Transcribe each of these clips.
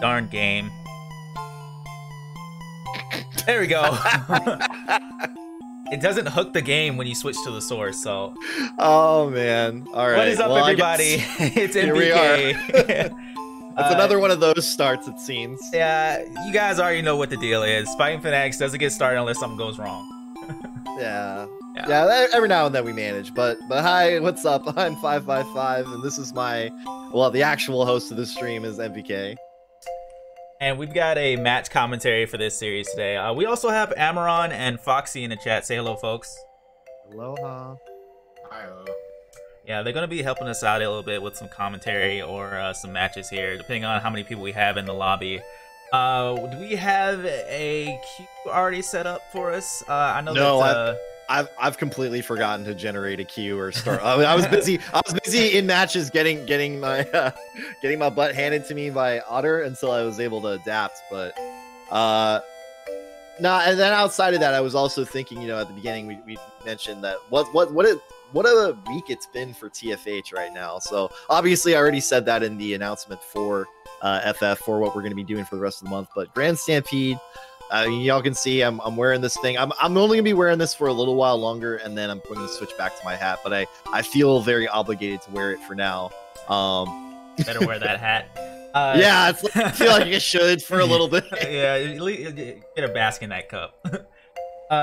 Darn game. There we go. It doesn't hook the game when you switch to the source, so. Oh, man. All right. What is up, well, everybody? It's MPK. It's another one of those starts, it seems. Yeah, you guys already know what the deal is. Fightin' Foenatics doesn't get started unless something goes wrong. Yeah. Yeah, every now and then we manage, but hi, what's up? I'm 5x5, and this is my, well, the actual host of this stream is MPK. And we've got a match commentary for this series today. We also have Amaron and Foxy in the chat. Say hello, folks. Aloha. Hi. Yeah, they're going to be helping us out a little bit with some commentary or some matches here, depending on how many people we have in the lobby. Do we have a queue already set up for us? I know no, that... I've completely forgotten to generate a queue or start. I was busy in matches getting my butt handed to me by Otter until I was able to adapt. But no, and then outside of that, I was also thinking, you know, at the beginning we mentioned that what a week it's been for TFH right now. So obviously, I already said that in the announcement for FF for what we're going to be doing for the rest of the month. But Grand Stampede. Y'all can see I'm wearing this thing. I'm only gonna be wearing this for a little while longer, and then I'm going to switch back to my hat. But I feel very obligated to wear it for now. Better wear that hat. Yeah, it's like, I feel like you should for a little bit. Yeah, get a bask in that cup.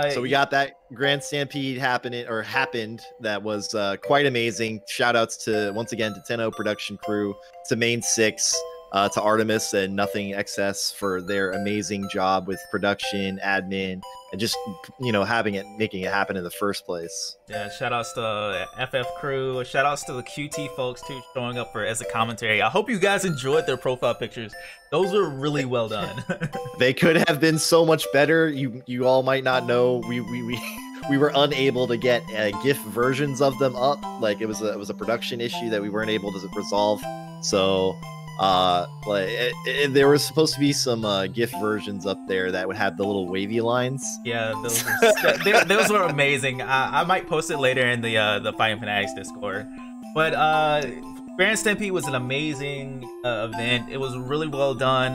So we got that Grand Stampede happened. That was quite amazing. Shout outs to once again to Tenno production crew, to Mane6. To Artemis and Nothing Excess for their amazing job with production, admin, and just, you know, making it happen in the first place. Yeah, shoutouts to FF crew. Shoutouts to the QT folks too, showing up for as a commentary. I hope you guys enjoyed their profile pictures. Those were really well done. They could have been so much better. You all might not know we were unable to get GIF versions of them up. Like it was a production issue that we weren't able to resolve. So. Like there was supposed to be some GIF versions up there that would have the little wavy lines. Yeah, those were amazing. I might post it later in the Fightin' Foenatics Discord. But Grand Stampede was an amazing event. It was really well done.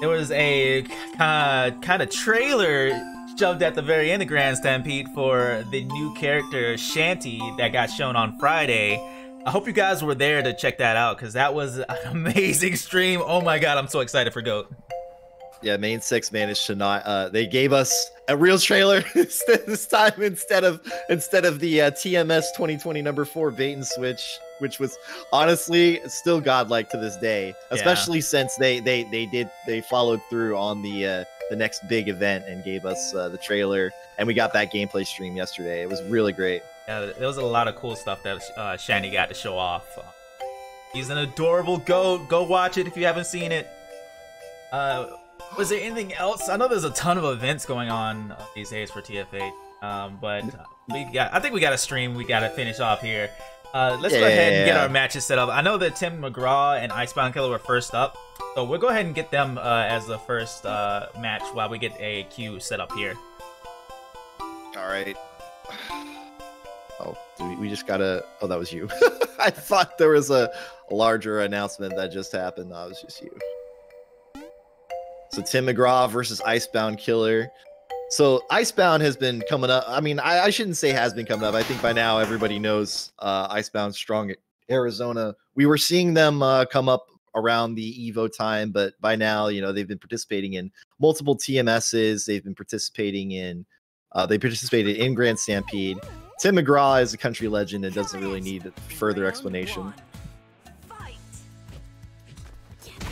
There was a kind of trailer shoved at the very end of Grand Stampede for the new character Shanty that got shown on Friday. I hope you guys were there to check that out, because that was an amazing stream. Oh my god, I'm so excited for GOAT. Yeah, Mane6 managed to not. They gave us a real trailer this time instead of the TMS 2020 #4 bait and switch, which was honestly still godlike to this day, especially since they followed through on the next big event and gave us the trailer, and we got that gameplay stream yesterday. It was really great. Yeah, there was a lot of cool stuff that Shanty got to show off. He's an adorable goat. Go watch it if you haven't seen it. Was there anything else? I know there's a ton of events going on these days for TFH, but I think we got a stream we got to finish off here. Let's go ahead and get our matches set up. I know that Tim McGraw and Icebound Killer were first up, so we'll go ahead and get them as the first match while we get a queue set up here. All right. Oh, we just gotta... Oh, that was you. I thought there was a larger announcement that just happened. No, it was just you. So Tim McGraw versus Icebound Killer. So Icebound has been coming up. I mean, I shouldn't say has been coming up. I think by now everybody knows Icebound's strong at Arizona. We were seeing them come up around the Evo time, but by now, you know, they've been participating in multiple TMSs. They've been participating in... they participated in Grand Stampede. Tim McGraw is a country legend and doesn't really need further explanation.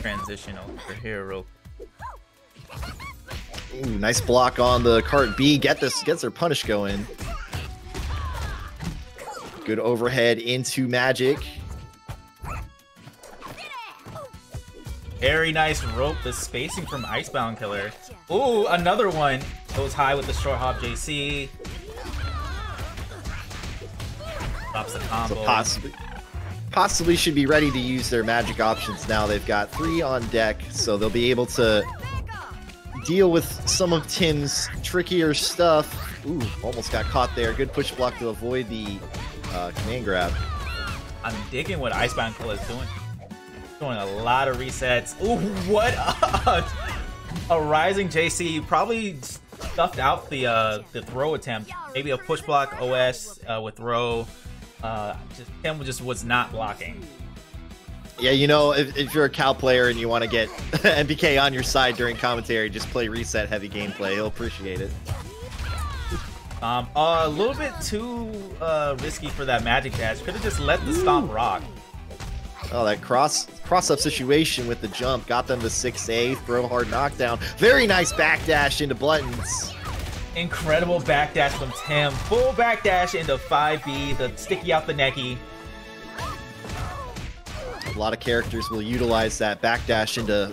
Transition over here real quick. Ooh, nice block on the cart B. Gets their punish going. Good overhead into magic. Very nice rope. The spacing from Icebound Killer. Ooh, another one. Goes high with the short hop JC. Drops the combo. So possibly should be ready to use their magic options now. They've got 3 on deck, so they'll be able to deal with some of Tim's trickier stuff. Ooh, almost got caught there. Good push block to avoid the command grab. I'm digging what Icebound Killer is doing. Doing a lot of resets. Ooh, what a rising JC probably stuffed out the throw attempt. Maybe a push block OS with throw. Tim just was not blocking. Yeah, you know, if you're a Cal player and you want to get MPK on your side during commentary, just play reset heavy gameplay. He'll appreciate it. A little bit too risky for that magic dash. Could have just let the stomp rock. Oh, that cross-up situation with the jump got them to 6A, throw hard knockdown. Very nice backdash into Bluntons. Incredible backdash from Tim. Full backdash into 5B, the sticky out the necky. A lot of characters will utilize that backdash into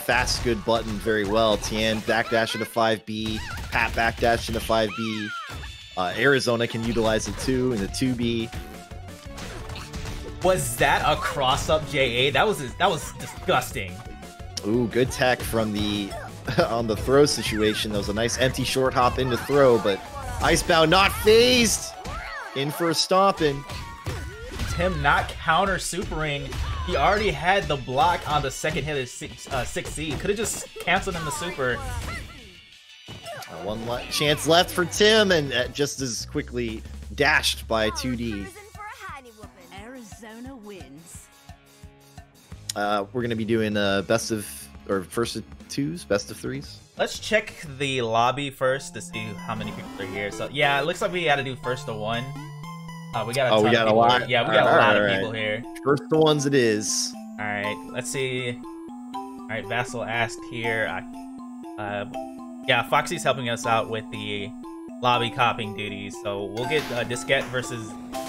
fast good button very well. Tien backdash into 5B, Pat backdash into 5B. Arizona can utilize it too in the 2B. Was that a cross up JA? That was disgusting. Ooh, good tech from the on the throw situation. That was a nice empty short hop into throw, but Icebound not phased. In for a stomping. Tim not counter supering. He already had the block on the second hit of 6C. Could have just canceled him the super. One chance left for Tim, and just as quickly dashed by 2D. Arizona wins. We're going to be doing best of, or first of twos, best of threes. Let's check the lobby first to see how many people are here. So, yeah, it looks like we got to do first of one. We got a lot. Yeah, we got a lot of people here. First the ones it is. All right, let's see. All right, Vassal asked here. Yeah, Foxy's helping us out with the lobby copying duties, so we'll get Diskette versus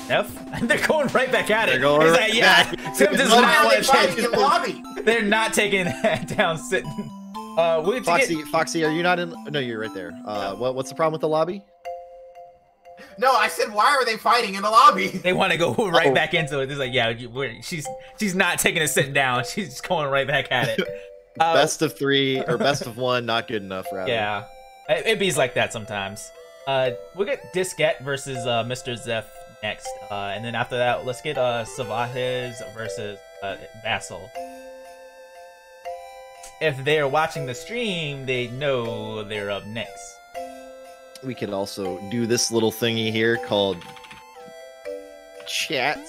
Zeph. They're going right back at it. They're going right back. Yeah, Tim does not like the lobby. They're not taking that down sitting. Foxy, are you not in? No, you're right there. What's the problem with the lobby? No, I said, why are they fighting in the lobby? They want to go right back into it. It's like, yeah, she's not taking a sit down. She's just going right back at it. Best of three or best of one, not good enough, rather. Yeah, it bees like that sometimes. We'll get Diskette versus Mr. Zeph next, and then after that, let's get Sauvagess versus Vassal. If they're watching the stream, they know they're up next. We could also do this little thingy here called chat.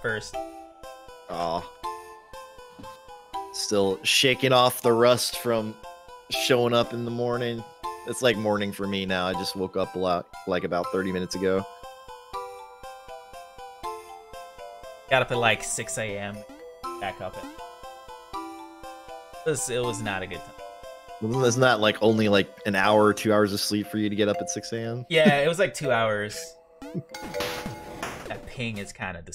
First. Oh, still shaking off the rust from showing up in the morning. It's like morning for me now. I just woke up about 30 minutes ago. Got up at like 6 a.m. Back up at. It was not a good time. Isn't that like only like an hour or 2 hours of sleep for you to get up at 6 a.m.? Yeah, it was like 2 hours. That ping is kind of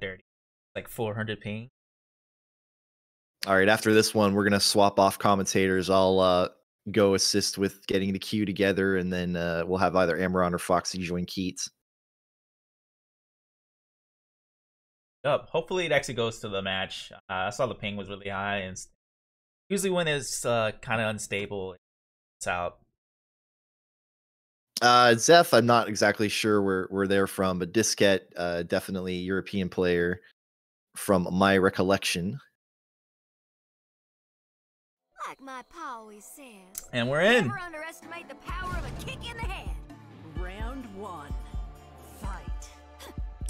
dirty. Like 400 ping. All right, after this one, we're gonna swap off commentators. I'll go assist with getting the queue together, and then we'll have either Amaron or Foxy join Keats. Up. Hopefully, it actually goes to the match. I saw the ping was really high and. Usually when it's kind of unstable, it's out. Zeph, I'm not exactly sure where they're from, but Diskette, definitely European player from my recollection. Like my pa always says, and we're in. Never underestimate the power of a kick in the head. Round one, fight.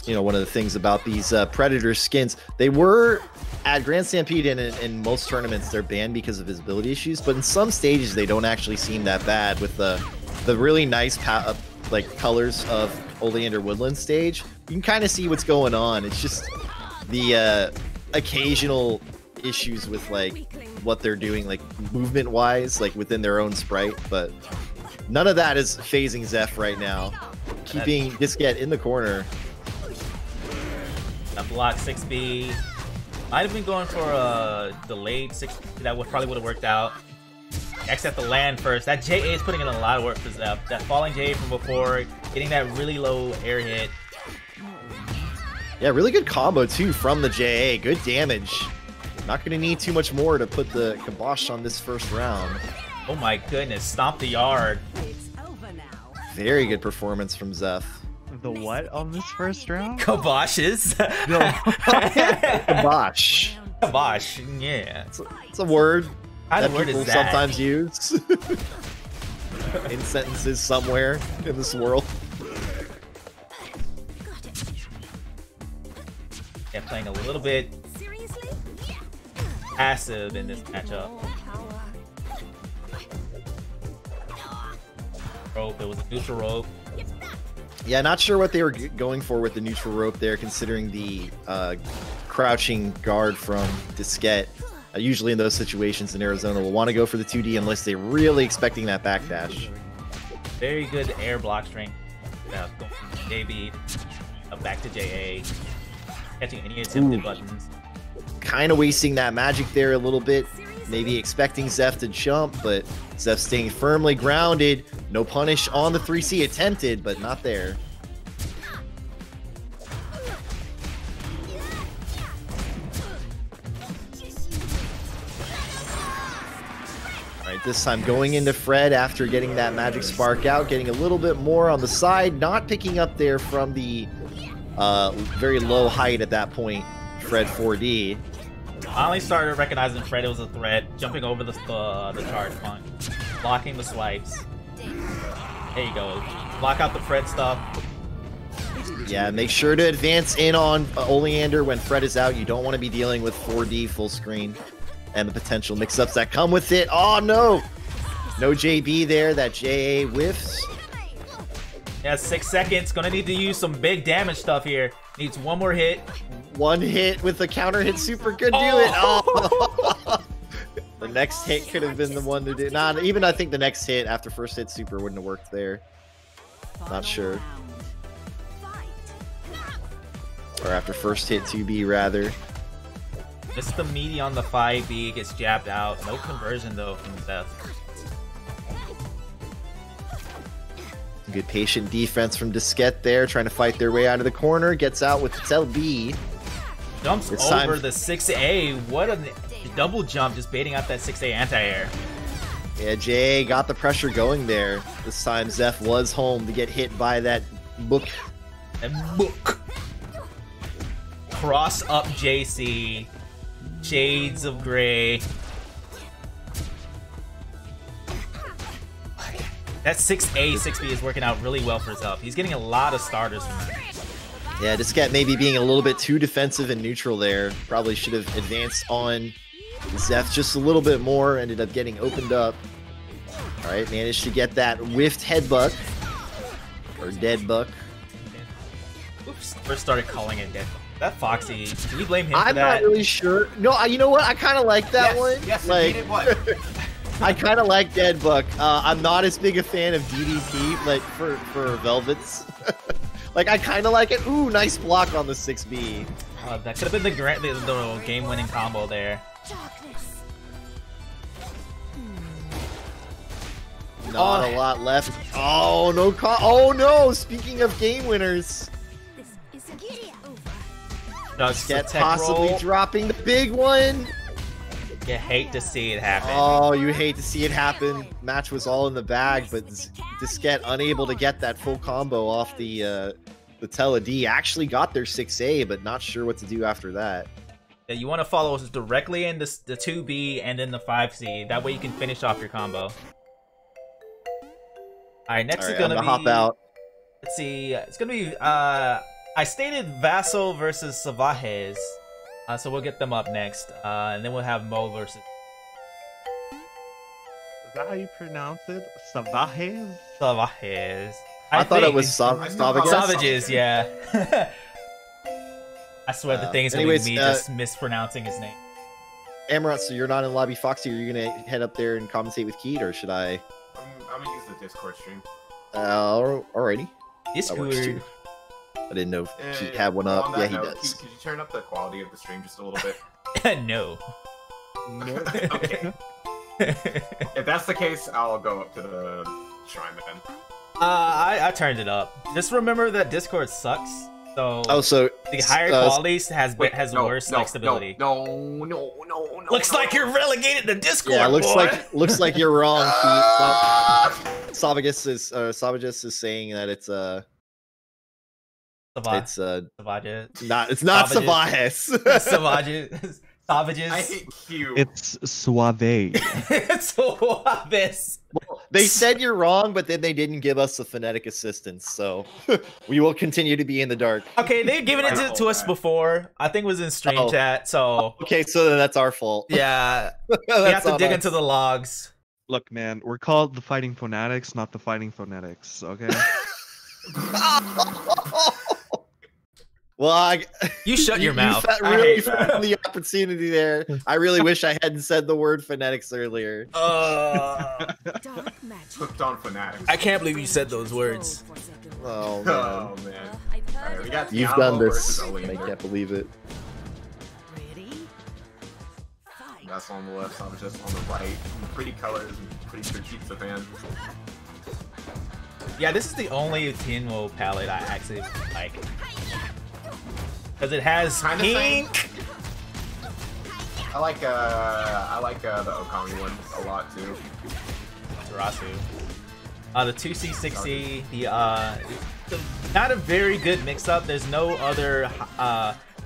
You know, one of the things about these Predator skins, they were at Grand Stampede and in most tournaments, they're banned because of visibility issues. But in some stages, they don't actually seem that bad with the really nice colors of Oleander Woodland stage. You can kind of see what's going on. It's just the occasional issues with like what they're doing, like movement wise, like within their own sprite. But none of that is phasing Zeph right now, keeping Diskette in the corner. That block 6B. Might have been going for a delayed 6. That probably would have worked out. Except the land first. That JA is putting in a lot of work for Zeph. That falling JA from before, getting that really low air hit. Yeah, really good combo too from the JA. Good damage. Not going to need too much more to put the kibosh on this first round. Oh my goodness, stomp the yard. It's over now. Very good performance from Zeph. The what on this first round? Kiboshes. No. Kibosh. Kibosh, yeah. It's a word that people sometimes use in sentences somewhere in this world. Yeah, playing a little bit passive in this matchup. Rope, it was a neutral rope. Yeah, not sure what they were going for with the neutral rope there, considering the crouching guard from Diskette. Usually in those situations in Arizona, will want to go for the 2D unless they're really expecting that backdash. Very good air block strength. JB, back to JA. Catching any attempted buttons. Kind of wasting that magic there a little bit. Maybe expecting Zeph to jump, but Zeph staying firmly grounded. No punish on the 3C attempted, but not there. All right, this time going into Fred after getting that magic spark out, getting a little bit more on the side, not picking up there from the very low height at that point. Fred 4D. I only started recognizing Fred was a threat, jumping over the charge punch, blocking the swipes. There you go. Block out the Fred stuff. Yeah, make sure to advance in on Oleander when Fred is out. You don't want to be dealing with 4D full screen and the potential mix-ups that come with it. Oh, no! No JB there. That JA whiffs. Yeah, 6 seconds. Gonna need to use some big damage stuff here. Needs one more hit. One hit with the counter hit super could do it. Oh. The next hit could have been the one to do. Nah, even I think the next hit after first hit super wouldn't have worked there. Not sure. Or after first hit 2B rather. It's the meaty on the 5B, gets jabbed out. No conversion though from Zeph. Good patient defense from Diskette there, trying to fight their way out of the corner. Gets out with the Tel B. Jumps over the 6A. What a double jump, just baiting out that 6A anti-air. Yeah, Jay got the pressure going there. This time Zeph was home to get hit by that book. That book. Cross up JC. Shades of Gray. That 6A, 6B is working out really well for Zeph. He's getting a lot of starters. Yeah, Diskette maybe being a little bit too defensive and neutral there. Probably should have advanced on Zeph just a little bit more. Ended up getting opened up. All right, managed to get that whiffed headbutt. Or dead buck. Oops, first started calling it dead buck. That Foxy, can you blame him for that? I'm not really sure. No, you know what? I kind of like that one. Yes, like, indeed it was. I kind of like Dead Buck. I'm not as big a fan of DDT, like for Velvets. Like I kind of like it. Ooh, nice block on the 6B. That could have been the game-winning combo there. Not a lot left. Oh no! Oh no! Speaking of game winners, Diskette possibly dropping the big one. You hate to see it happen. Oh, you hate to see it happen. Match was all in the bag, but Diskette unable to get that full combo off the Tele D. Actually got their 6A, but not sure what to do after that. Yeah, you want to follow us directly in the 2B and then the 5C. That way you can finish off your combo. All right, next is going to be... hop out. Let's see. It's going to be... I stated Vassal versus Sauvagess. So we'll get them up next, and then we'll have Mo versus... Is that how you pronounce it? Sauvagess? Sauvagess. I thought it was Sauvagess. Sauvagess, yeah. I swear the thing's going to be me just mispronouncing his name. Amaron, so you're not in Lobby Foxy. Are you going to head up there and commentate with Keith, or should I... I'm going to use the Discord stream. Alrighty. Discord. I didn't know if he had one up. Yeah, he does. Could you turn up the quality of the stream just a little bit? No. No. Okay. If that's the case, I'll go up to the shrine then. I turned it up. Just remember that Discord sucks. So. Oh, so the higher quality has worse stability. No. Looks like you're relegated to Discord. Yeah, looks like you're wrong. Sauvagess is saying that it's It's Sauvagess. It's not Sauvagess. Sauvagess. Sauvages. I hate Q. It's suave. It's suaves. Well, they said you're wrong, but then they didn't give us the phonetic assistance, so we will continue to be in the dark. Okay, they've given it to us before. I think it was in stream chat, so... Okay, so that's our fault. Yeah. We have to dig into the logs. Look, man, we're called the Fightin' Foenatics, not the Fightin' Phonetics, okay? Well, you shut your mouth. Really found the opportunity there. I really wish I hadn't said the word phonetics earlier. Hooked on phonetics. I can't believe you said those words. Oh man. Oh, man. Right, we got You've done this. I can't believe it. That's on the left. I'm just on the right. Pretty colors. Pretty sure keeps the fans. Yeah, this is the only Tinwo palette I actually like. Because it has pink. I like the Okami one a lot too. Zarasu. The 2C, 6C, the not a very good mix-up. There's no other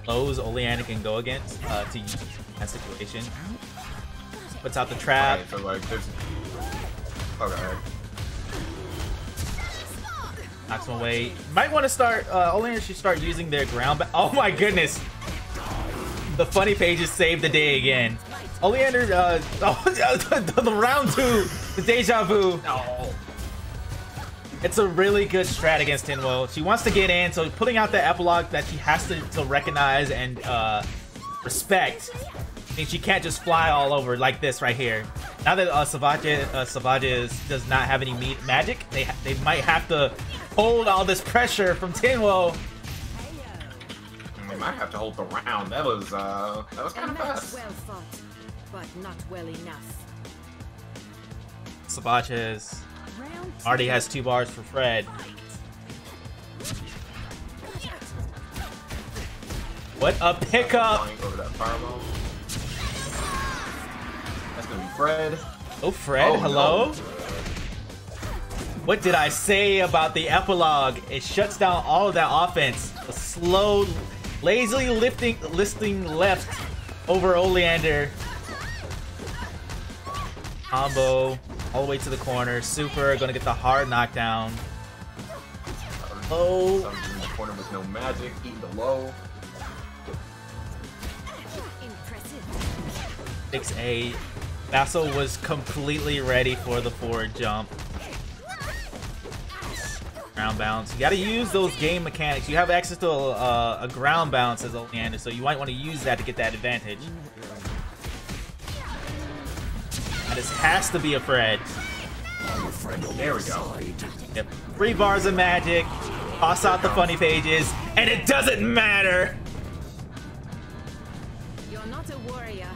lows Oleana can go against to use in that situation. Puts out the trap. Right, so like there's... Okay. Knocks him away. Might want to start, Oleander should start using their ground. Oh my goodness. The funny pages saved the day again. Oleander, the round two, the deja vu. Oh. It's a really good strat against Tinwo. She wants to get in, so putting out the epilogue that she has to recognize and respect. I mean, she can't just fly all over like this right here. Now that Sauvagess does not have any magic, they might have to hold all this pressure from Tinwo. They might have to hold the round. That was kind of fast. Well fought, but not well enough. Sauvagess already has 2 bars for Fred. What a pickup! Fred. Oh, Fred, hello? No. What did I say about the epilogue? It shuts down all of that offense. A slow, lazily listing left over Oleander. Combo all the way to the corner. Super, gonna get the hard knockdown. Low. Something in the corner with no magic, eating the low. 6A. Nassal was completely ready for the forward jump. Ground bounce. You gotta use those game mechanics. You have access to a ground bounce as Oleander, so you might want to use that to get that advantage. Now this has to be a Fred. There we go. Yep. 3 bars of magic. Toss out the funny pages, and it doesn't matter.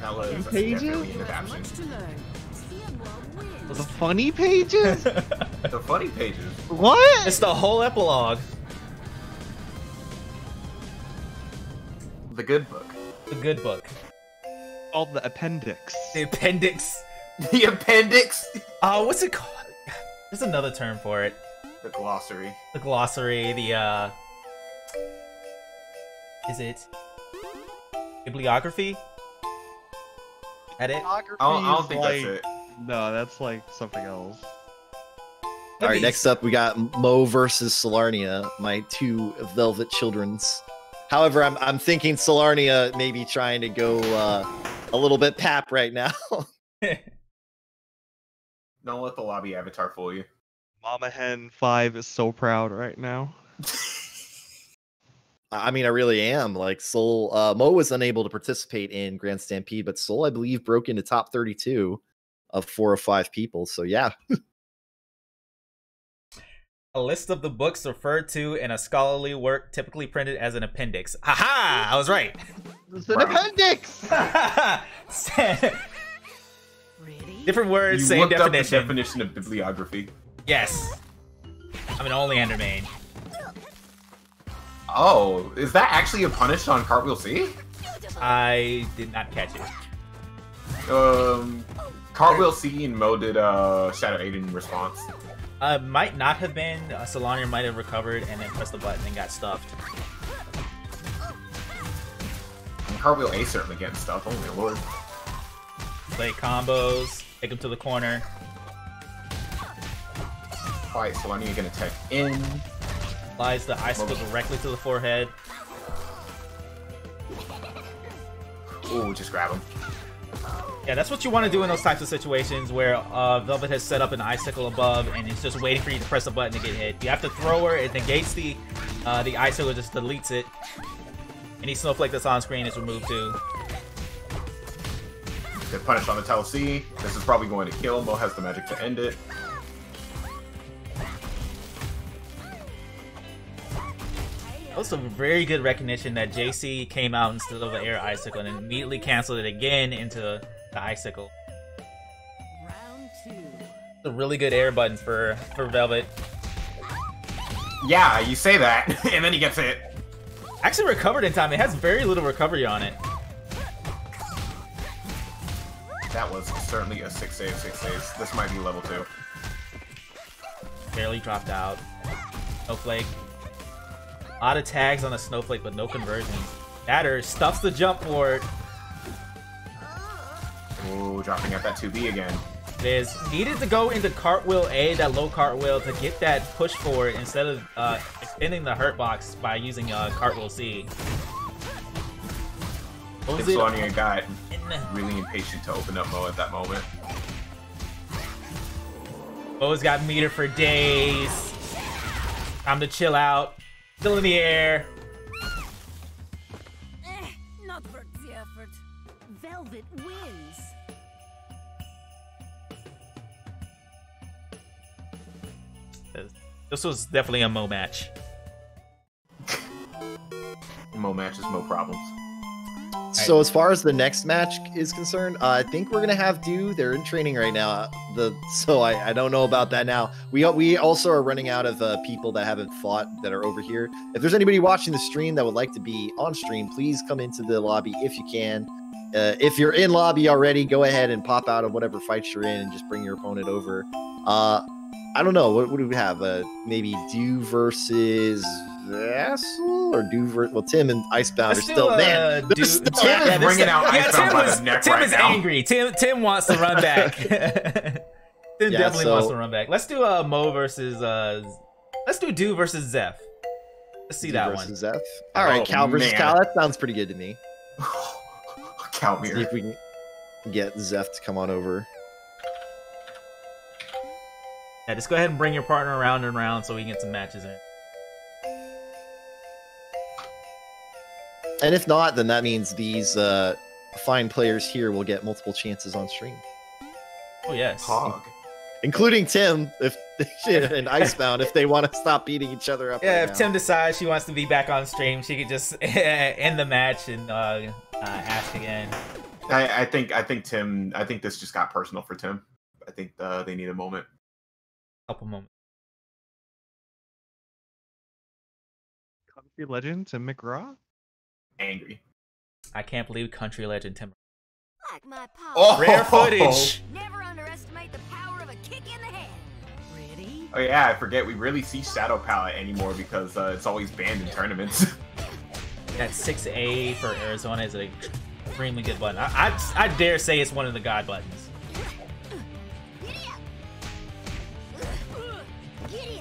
That was pages? The funny pages? The funny pages. What? It's the whole epilogue. The good book. The good book. All the appendix. The appendix. The appendix? What's it called? There's another term for it. The glossary. The glossary, the is it bibliography? Edit? I don't think like, that's it. No, that's like something else. Alright, next up we got Mo versus Solarnia, my 2 Velvet children's. However, I'm thinking Solarnia may be trying to go a little bit pap right now. Don't let the lobby avatar fool you. Mama Hen 5 is so proud right now. I mean, I really am. Like, Soul, Mo was unable to participate in Grand Stampede, but Soul, I believe, broke into top 32 of 4 or 5 people. So, yeah. A list of the books referred to in a scholarly work typically printed as an appendix. Aha! I was right. It's an appendix! Different words, you same definition. Up the definition of bibliography. Yes. I'm an Oleander main. Oh, is that actually a punish on Cartwheel C? I did not catch it. Cartwheel C and Mo did Shadow 8 in response. Might not have been. Solarnia might have recovered and then pressed the button and got stuffed. Cartwheel A certainly getting stuffed. Oh my lord. Play combos. Take him to the corner. Alright, Solarnia gonna tech in. Applies the icicle directly to the forehead. Ooh, just grab him. Yeah, that's what you want to do in those types of situations where Velvet has set up an icicle above and it's just waiting for you to press a button to get hit. You have to throw her, it negates the icicle, it just deletes it. Any snowflake that's on screen is removed too. They're punished on the Tau C. This is probably going to kill. Mo has the magic to end it. That was some very good recognition that JC came out instead of the air icicle and immediately canceled it again into the icicle. Round two. The really good air button for Velvet. Yeah, you say that, and then he gets hit. Actually recovered in time. It has very little recovery on it. That was certainly a 6-save, 6 saves. This might be level 2. Barely dropped out. Snowflake. A lot of tags on a snowflake, but no conversions. Batter stuffs the jump board. Ooh, dropping out that 2B again. It is. Needed to go into cartwheel A, that low cartwheel, to get that push forward instead of extending the hurt box by using cartwheel C. Solarnia got really impatient to open up Mo at that moment. Mo's got meter for days. Time to chill out. Still in the air. Not worth the effort. Velvet wins. This was definitely a Mo match. Mo matches, Mo problems. So as far as the next match is concerned, I think we're gonna have Dew. They're in training right now. So I don't know about that now. We also are running out of people that haven't fought that are over here. If there's anybody watching the stream that would like to be on stream, please come into the lobby if you can. If you're in lobby already, go ahead and pop out of whatever fights you're in and just bring your opponent over. I don't know. What do we have? Maybe Dew versus Nassal or Dew versus... Well, Tim and Icebound are still... Man, Tim is bringing out Icebound by his neck right now. Tim is angry. Tim wants to run back. Tim definitely wants to run back. Let's do Mo versus... let's do Dew versus Zeph. Let's see that one. Zeph. All right, Cal versus Cal. That sounds pretty good to me. Cal mirror. See if we can get Zeph to come on over. Yeah, just go ahead and bring your partner around and around so we can get some matches in. And if not, then that means these fine players here will get multiple chances on stream. Oh, yes. Pog. Including Tim if and Icebound if they want to stop beating each other up. Yeah, right if now. Tim decides she wants to be back on stream, she could just end the match and ask again. I think this just got personal for Tim. I think they need a moment. Couple moments. Country legend Tim McGraw? Angry. I can't believe country legend Tim McGraw. Like my power. Oh, rare footage. Never underestimate the power of a kick in the head. Ready? Oh yeah, I forget we really see Shadow Palette anymore because it's always banned in tournaments. That 6A for Arizona is an extremely good button. I dare say it's one of the god buttons.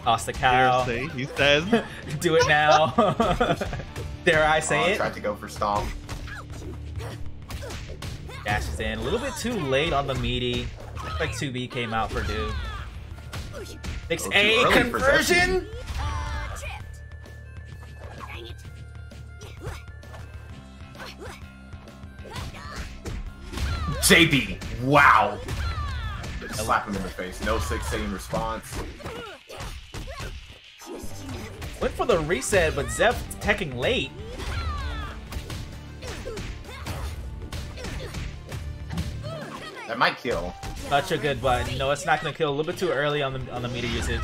Toss the cow. He says, "Do it now." Dare I say it? Tried to go for stomp. Dashes in a little bit too late on the meaty. Like 2B came out for Dew. 6A conversion. JB, wow. Slap him in the face. No 6A in response. Went for the reset, but Zeph teching late. That might kill. Such a good button. No, it's not gonna kill. A little bit too early on the meter usage.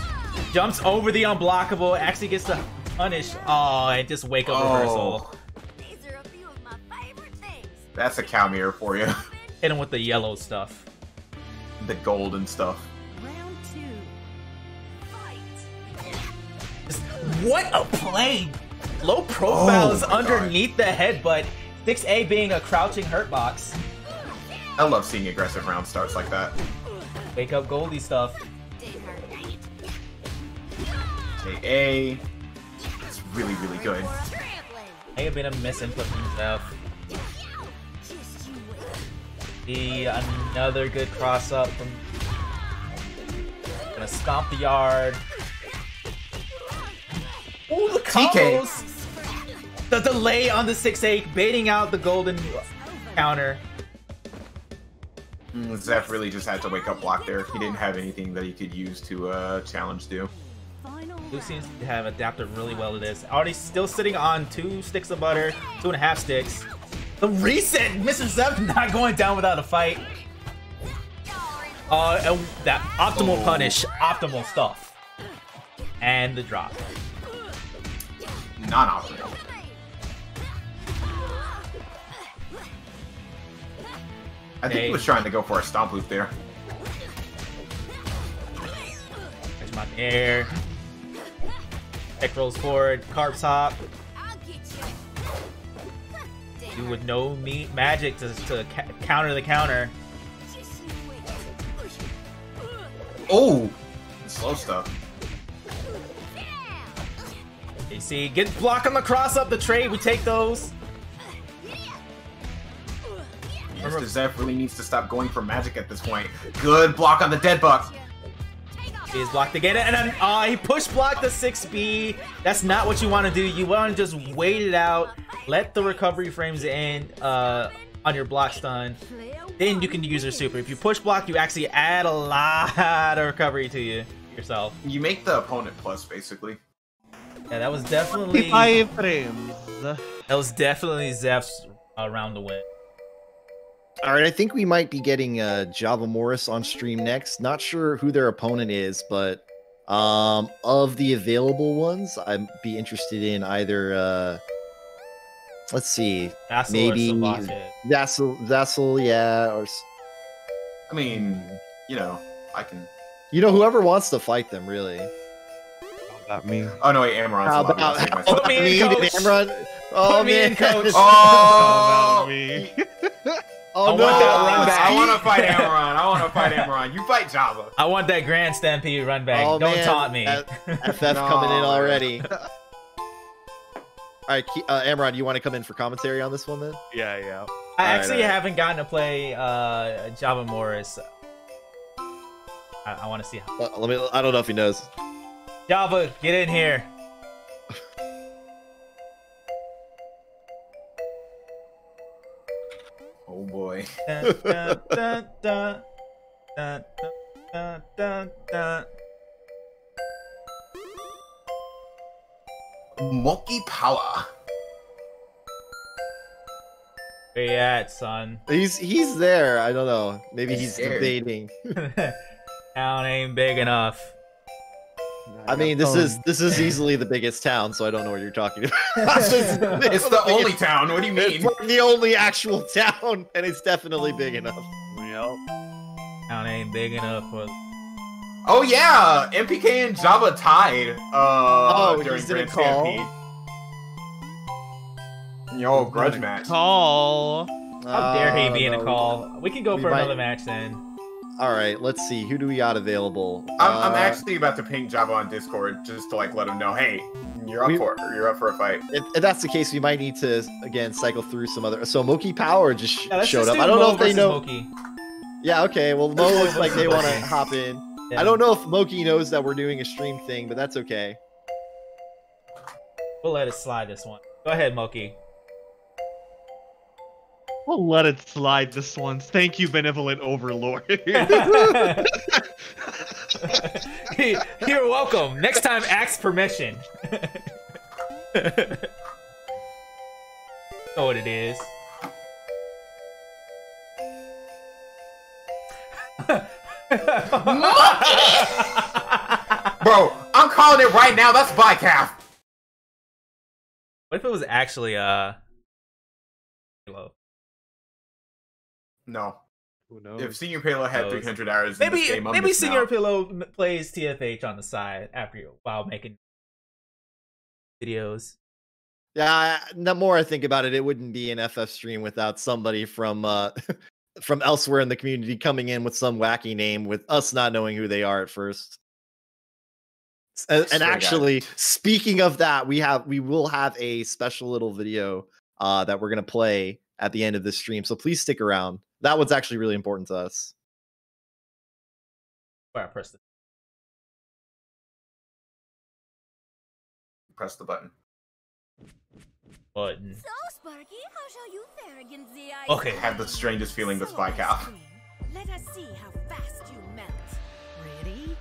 Jumps over the unblockable. Actually gets to punish. Oh, and just wake up reversal. These are a few of my favorite things. That's a cow mirror for you. Hit him with the yellow stuff. The golden stuff. What a play! Low profile is underneath the headbutt. 6A being a crouching hurt box. I love seeing aggressive round starts like that. Wake up Goldie stuff. A. It's really, really good. May have been a misinput from Zeph. Another good cross up from. Gonna stomp the yard. Ooh, the combos! TK. The delay on the 6-8, baiting out the golden counter. Zeph really just had to wake up block there. He didn't have anything that he could use to challenge Dew. Dew seems to have adapted really well to this. Already still sitting on 2 sticks of butter, 2.5 sticks. The reset! Mr. Zeph not going down without a fight. That optimal punish, optimal stuff. And the drop. Non-optimal. I think he was trying to go for a stomp loop there. There's my air. Tech rolls forward, carbs hop. Dew with no meat magic to counter the counter. Oh! Slow stuff. AC gets blocked on the cross up the trade. We take those. Mr. Zeph really needs to stop going for magic at this point. Good block on the dead buck. He is blocked again, and then he push blocked the 6B. That's not what you want to do. You want to just wait it out, let the recovery frames in on your block stun. Then you can use your super. If you push block, you actually add a lot of recovery to yourself. You make the opponent plus, basically. Yeah, that was definitely. 5 frames. That was definitely Zeph's round to win. All right, I think we might be getting Javamorris on stream next. Not sure who their opponent is, but of the available ones, I'd be interested in either. Let's see, Nassal maybe Nassal, yeah. Or I mean, you know, I can. You know, whoever wants to fight them, really. Not me. Oh no, wait, Amaron's allowed me. Put me in, coach. Amaron. Oh, man. Coach. Oh, me. Oh, no. I want to fight Amaron. I want to fight Amaron. You fight Java. I want that Grand Stampede run back. Oh, don't taunt me. FF coming in already. All right, Amaron, you want to come in for commentary on this one, then? Yeah, yeah. I haven't gotten to play Javamorris. I want to see how. Let me. I don't know if he knows. Java, get in here. Oh boy. Moki Power. Where you at, son? He's there. I don't know. Maybe he's debating. Town ain't big enough. I mean, this is easily the biggest town, so I don't know what you're talking about. It's the only town. What do you mean? It's the only actual town, and it's definitely big enough. Yep. Town ain't big enough. For... Oh yeah, MPK and Java tied. During Grand Stampede. Yo, grudge match. Call. How dare he be in a call? We can go for another match then. All right, let's see. Who do we got available? I'm actually about to ping Java on Discord just to like let him know, hey, you're up for a fight. If that's the case, we might need to again cycle through some other. So Moki Power just showed up. I don't know if they know. Moki. Yeah, okay. Well, Mo looks like they want to hop in. Yeah. I don't know if Moki knows that we're doing a stream thing, but that's okay. We'll let it slide this one. Go ahead, Moki. We'll let it slide this one. Thank you, Benevolent Overlord. Hey, you're welcome. Next time, ask permission. Know what it is. Bro, I'm calling it right now. That's by calf. What if it was actually Halo? No. Who knows? If Senior Pillow had 300 hours in this game, maybe Senior Pillow plays TFH on the side after while making. videos. Yeah, the more I think about it, it wouldn't be an FF stream without somebody from elsewhere in the community coming in with some wacky name with us not knowing who they are at first. And actually, speaking of that, we will have a special little video that we're going to play at the end of this stream. So please stick around. That one's actually really important to us. Where I press the button. Button. So, Sparky, how shall you fare against the ice? Okay, I had the strangest feeling this by Cal. Let us see how fast you melt. Ready?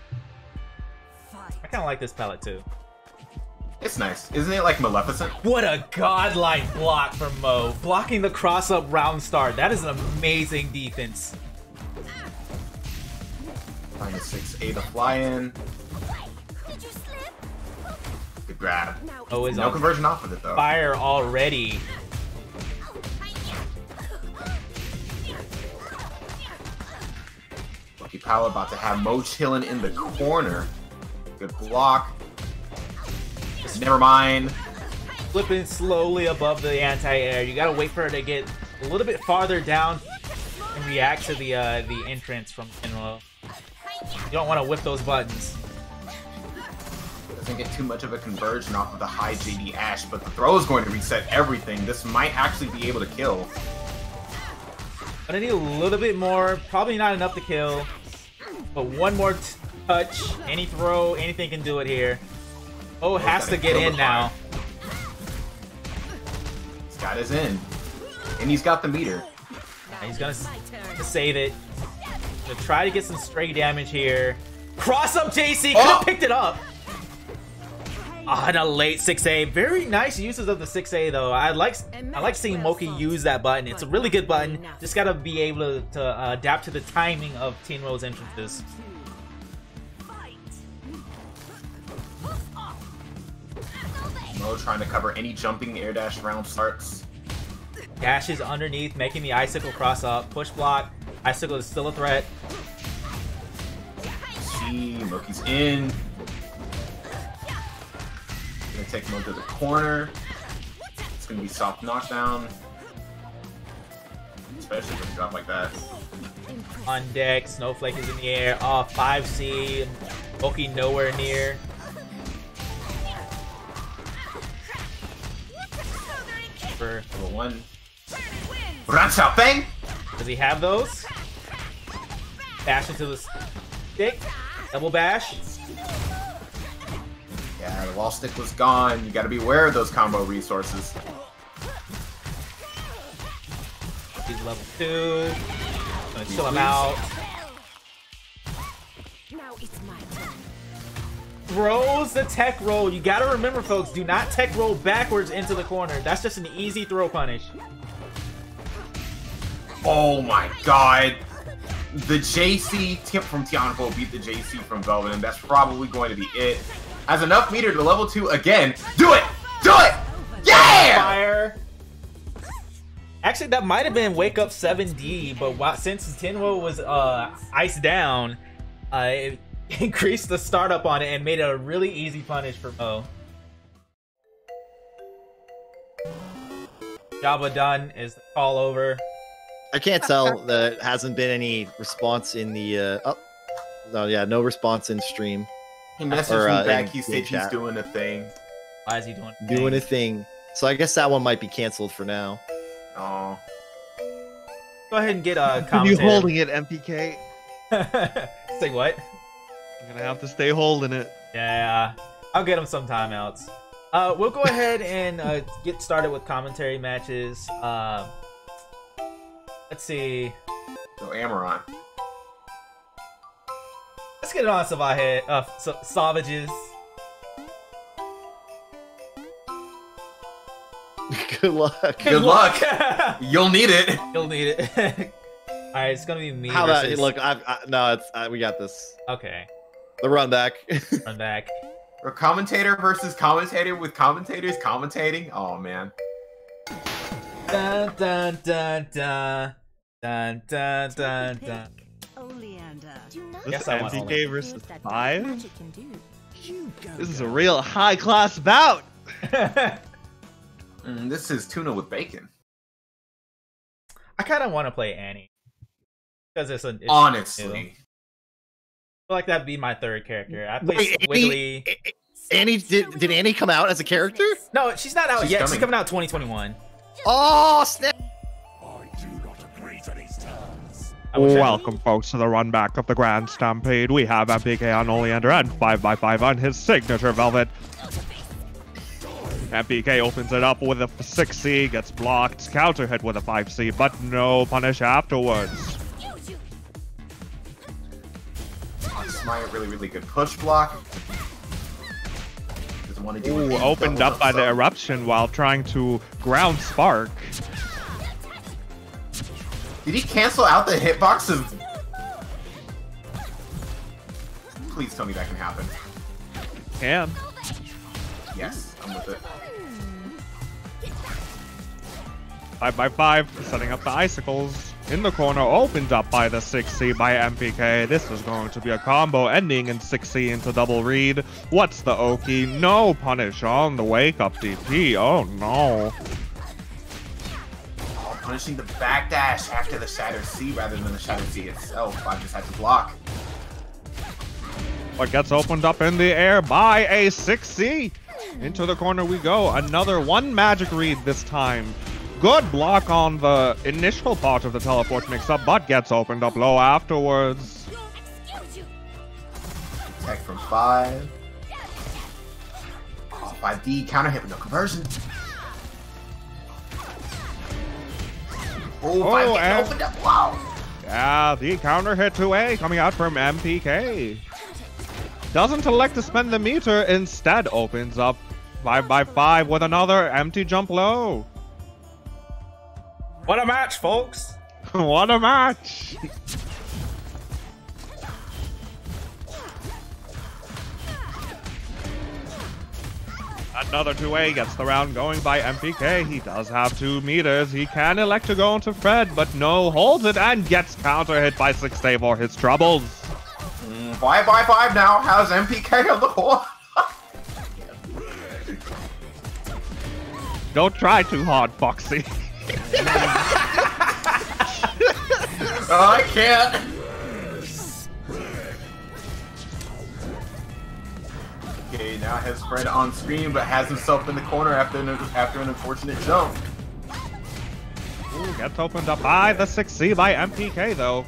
Fight. I kind of like this palette too. It's nice. Isn't it like Maleficent? What a godlike block from Mo. Blocking the cross-up round start. That is an amazing defense. -6A to fly in. Did you slip? Good grab. Oh, is no conversion off of it though. Fire already. Moki Power about to have Mo chilling in the corner. Good block. Just never mind. Flipping slowly above the anti-air. You gotta wait for her to get a little bit farther down and react to the entrance from Enlo. You don't want to whip those buttons. Doesn't get too much of a conversion off of the high JD Ash, but the throw is going to reset everything. This might actually be able to kill. But I need a little bit more. Probably not enough to kill. But one more touch. Any throw, anything can do it here. Oh, has to get in now. He's got his in. And he's got the meter. He's going to save it. To try to get some stray damage here. Cross up JC, could have picked it up. On a late 6A. Very nice uses of the 6A though. I like seeing Moki use that button. It's a really good button. Just gotta be able to adapt to the timing of Teen Roll's entrances. Mo trying to cover any jumping air dash round starts. Dashes underneath, making the icicle cross up, push block. Icicle is still a threat. See, Moki's in. Gonna take Mo to the corner. It's gonna be soft knockdown. Especially with a drop like that. On deck, Snowflake is in the air. Oh, 5C. Moki nowhere near. For level 1. Rancha Fang! Does he have those? Bash into the stick. Double bash. Yeah, the wall stick was gone. You gotta be aware of those combo resources. He's level 2. Gonna chill him out. Now it's my turn. Throws the tech roll. You gotta remember, folks, do not tech roll backwards into the corner. That's just an easy throw punish. Oh my god. The JC tip from Tianpo beat the JC from Velvet, and that's probably going to be it. Has enough meter to level 2 again. Do it! Do it! Yeah! Fire. Actually, that might have been Wake Up 7D, but since Tenwo was iced down, it increased the startup on it and made it a really easy punish for Mo. Java done is the call over. I can't tell that hasn't been any response in the no response in stream. He messaged me back. He said he's doing a thing. Why is he doing a thing? Doing a thing. So I guess that one might be canceled for now. Oh. Go ahead and get a comment. You holding it, MPK? Say what? I'm gonna have to stay holding it. Yeah, I'll get him some timeouts. We'll go ahead and get started with commentary matches. Let's see. So Amaron. Let's get it on Sauvagess. Good luck. Good luck. You'll need it. You'll need it. All right, it's gonna be me. How versus... about look? we got this. Okay. The run back. Run back. Or commentator versus commentator with commentators commentating. Oh man. Dun dun dun dun dun dun dun dun. Oleander. This is MPK versus 5. This is a real high class bout. This is tuna with bacon. I kind of want to play Annie because it's an honestly, I feel like that'd be my third character. I play Wiggly. Annie did Annie come out as a character? No, she's not out yet. She's coming out 2021. Oh snap! I do not agree to these terms. Welcome, folks, to the run back of the Grand Stampede. We have MPK on Oleander and 5x5 on his signature Velvet. MPK opens it up with a 6C, gets blocked, counter hit with a 5C, but no punish afterwards. Smite, really, really good push block. Doesn't want to do anything. Ooh, opened up by the eruption while trying to ground Spark. Did he cancel out the hitbox of... Please tell me that can happen. It can. Yes, I'm with it. 5x5, setting up the icicles. In the corner, opened up by the 6C by MPK. This is going to be a combo ending in 6C into double read. What's the Oki? No punish on the wake up DP. Oh no. Oh, punishing the back dash after the Shatter C rather than the Shatter C itself. I just had to block. What gets opened up in the air by a 6C. Into the corner we go. Another one magic read this time. Good block on the initial part of the teleport mix-up, but gets opened up low afterwards. Tech from 5. Oh, 5D, counter hit with no conversion. Oh, 5D opened up, wow! Yeah, the counter hit 2A coming out from MPK. Doesn't elect to spend the meter, instead opens up 5x5 with another empty jump low. What a match, folks! What a match! Another 2A gets the round going by MPK. He does have 2 meters. He can elect to go into Fred, but no, holds it and gets counter hit by 6A for his troubles. 5x5 now has MPK on the board. Don't try too hard, Foxy. Oh, I can't. Okay, now has Fred on screen, but has himself in the corner after an unfortunate jump. Ooh, gets opened up by the 6C by MPK though.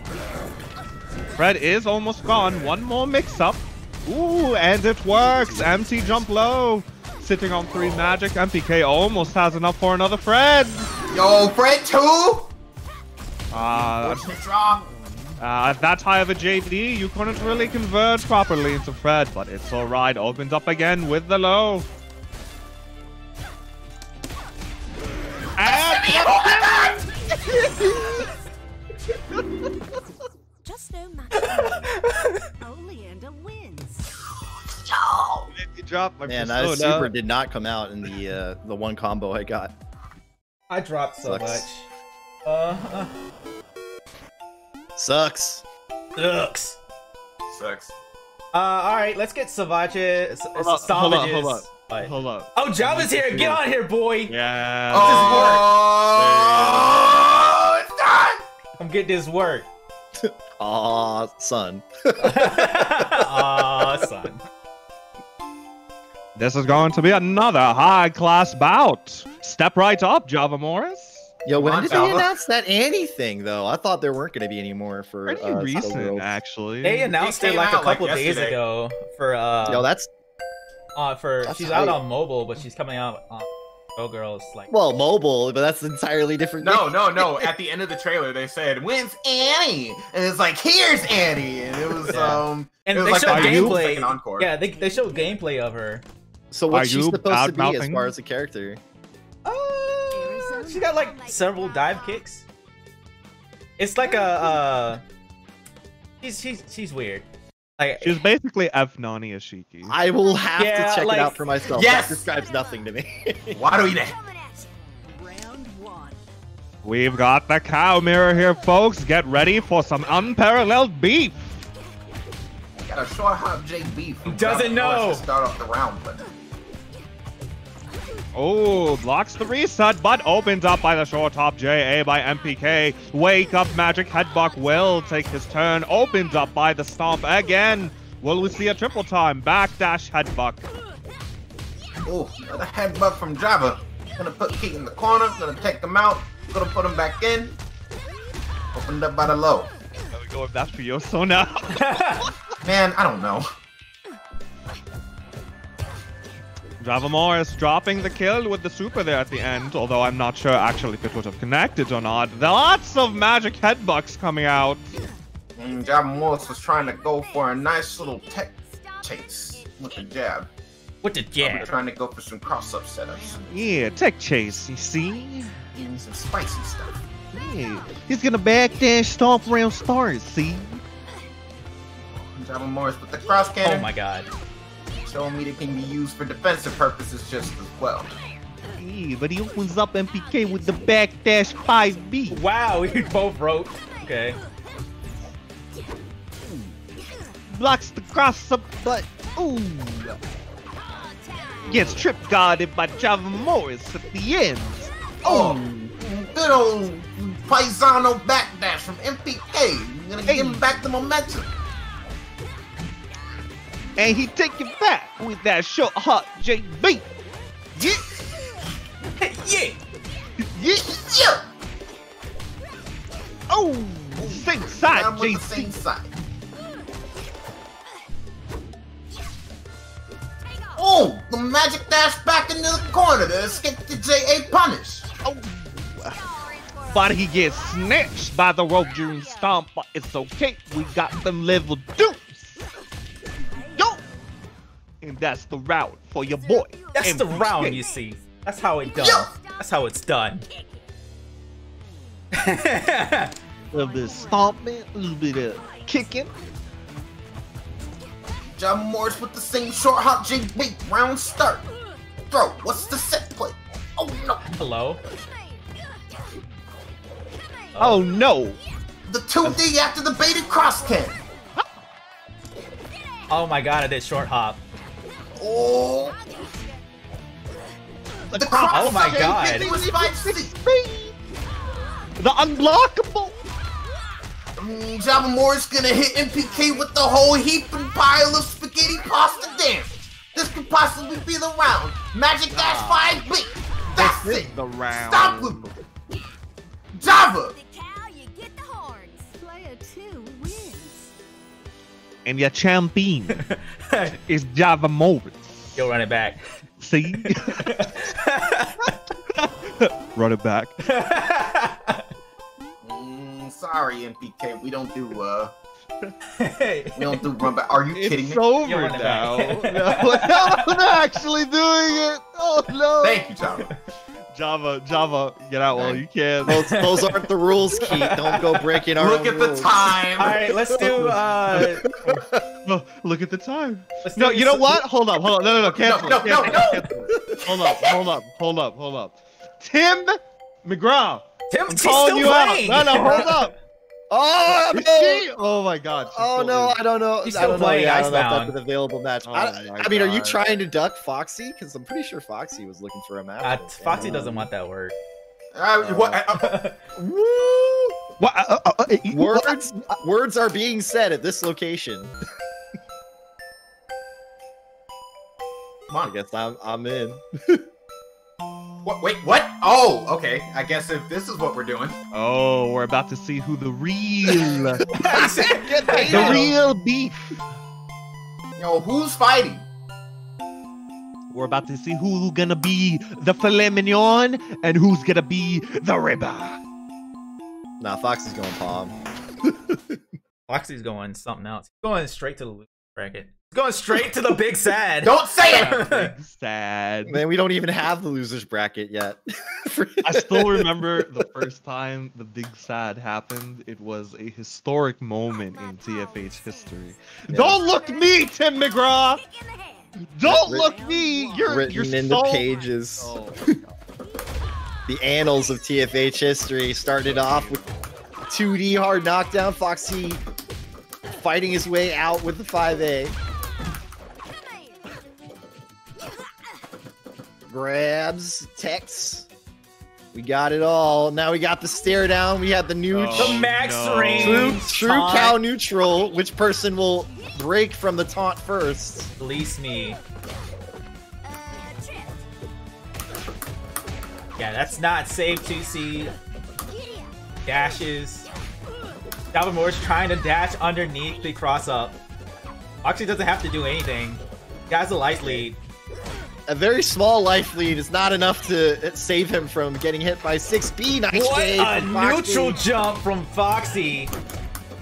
Fred is almost gone. One more mix-up. Ooh, and it works. MT jump low. Sitting on 3 magic. MPK almost has enough for another Fred. Yo, Fred 2? At that high of a JD, you couldn't really convert properly into Fred, but it's alright. Opens up again with the low. Just no matter. Oleander wins. No. You dropped my man, that super did not come out in the one combo I got. I dropped so much. Sucks. All right, let's get Sauvagess. Hold up. Oh, Java's here. Get on here, boy. Yeah. Oh, it's done. Come get this work. Aw, son. Aw, son. This is going to be another high-class bout. Step right up, Javamorris. Yo, when did they announce that Annie thing, though? I thought there weren't going to be any more for... Pretty recent, actually. They announced it like a couple like days ago for... Yo, that's... she's out on mobile, but she's coming out on Girls. Like... Well, mobile, but that's entirely different. No. At the end of the trailer, they said, when's Annie? And it's like, here's Annie! And it was, And it was they showed gameplay. Like encore. Yeah, they showed gameplay of her. So what's she supposed to be as far as a character? She got like several dive kicks. It's like a she's weird. Like she's basically F-Nani Ashiki. I will have to check it out for myself. Yes! That describes nothing to me. Why do we that? We've got the cow mirror here, folks. Get ready for some unparalleled beef. We got a short hop J beef. Doesn't know to start off the round, but Oh, blocks the reset, but opens up by the short top JA by MPK. Wake up Magic, Headbuck will take his turn. Opens up by the stomp again. Will we see a triple time? Backdash, Headbuck. Oh, another Headbuck from Java. Gonna put Keat in the corner, gonna take them out, gonna put him back in. Opened up by the low. There we go with that Fioso now. Man, I don't know. Javamorris dropping the kill with the super there at the end, although I'm not sure actually if it would have connected or not. Lots of Magic Headbucks coming out. And Javamorris was trying to go for a nice little tech chase with the jab. With the jab. I'm trying to go for some cross-up setups. Yeah, tech chase, you see? And some spicy stuff. Yeah, he's gonna backdash stomp around stars, see? Javamorris with the cross cannon. Oh my god. Showing me that can be used for defensive purposes just as well. Yeah, but he opens up MPK with the backdash 5B. Wow, you both wrote. Okay. Ooh. Blocks the cross up, but ooh. Gets trip guarded by Javamorris at the end. Oh, good old Paisano backdash from MPK. You're gonna give him back the momentum. And he take it back with that short hot JB. Yeah. Yeah. Yeah. Yeah. Oh, same side, JC. Same side. Oh, the magic dash back into the corner to escape the JA punish. Oh. But he gets snatched by the rope during stomp, but it's okay. We got them level 2. And that's the round for your boy. That's the round, you see. That's how it done. That's how it's done. A little bit of stomping, a little bit of kicking. Javamorris with the same short hop JB. Round start. Throw. What's the set play? Oh no. Hello. Oh no. The 2D after the baited cross can. Oh my god, I did short hop. Oh, the cross, oh my god. The unblockable. Javamorris gonna hit MPK with the whole heap and pile of spaghetti pasta damage. This could possibly be the round. Magic Dash 5B. That's it. The round. Stop with Java. And your champion is Javamorris. Yo, run it back. See? Run it back. Sorry, MPK. We don't do, we don't do run back. Are you kidding me? It's over now. No, I'm not actually doing it. Oh, no. Thank you, Java. Java, get out while you can. Those aren't the rules, Keith. Don't go breaking our rules. Look at the time. All right, let's do. Look at the time. No, you know what? Hold on. No. Cancel. No. Hold up. Tim McGraw. I'm calling you out. No, hold up. Oh, no. Oh my god. Oh no, I don't know. He's still playing Icebound. That's an available match. Oh, I mean, are you trying to duck Foxy? Because I'm pretty sure Foxy was looking for a match. Foxy doesn't want that word. Words are being said at this location. Come on. I guess I'm in. What? Wait, what? Oh, okay. I guess if this is what we're doing. Oh, we're about to see who the real, the real beef. Yo, who's fighting? We're about to see who's gonna be the filet mignon and who's gonna be the ribba. Nah, Foxy's going palm. Foxy's going something else. He's going straight to the loot bracket. Going straight to the big sad. Don't say it. Big sad. Man, we don't even have the losers bracket yet. I still remember the first time the big sad happened. It was a historic moment in TFH history. Yeah. Don't look me, Tim McGraw. Don't look me. You're written you're in the pages. Oh, the annals of TFH history started off with 2D hard knockdown. Foxy fighting his way out with the 5A. grabs, techs. We got it all. Now we got the stare down. We have the new max range. True cow neutral. Which person will break from the taunt first? Release me. Yeah, that's not safe, TC. Dashes. Javamorris trying to dash underneath the cross up. Actually doesn't have to do anything. He has a life lead. A very small life lead is not enough to save him from getting hit by 6B. Nice neutral jump from Foxy.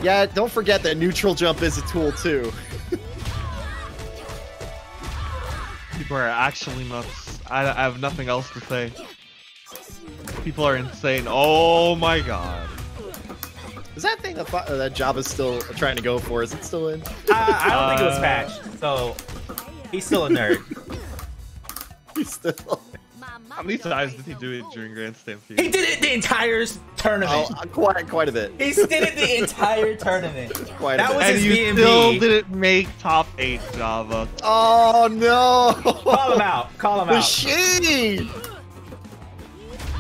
Yeah, don't forget that neutral jump is a tool too. People are actually nuts. I have nothing else to say. People are insane. Oh my god. Is that thing that Java's still trying to go for? Is it still in? I don't think it was patched, so he's still a nerd. He's still. How many times did he do it during Grand Stampede? He did it the entire tournament. Oh, quite a bit. He did it the entire tournament. That was his BMB. Still didn't make top 8, Java. Oh no! Call him out. Call him out. Machine.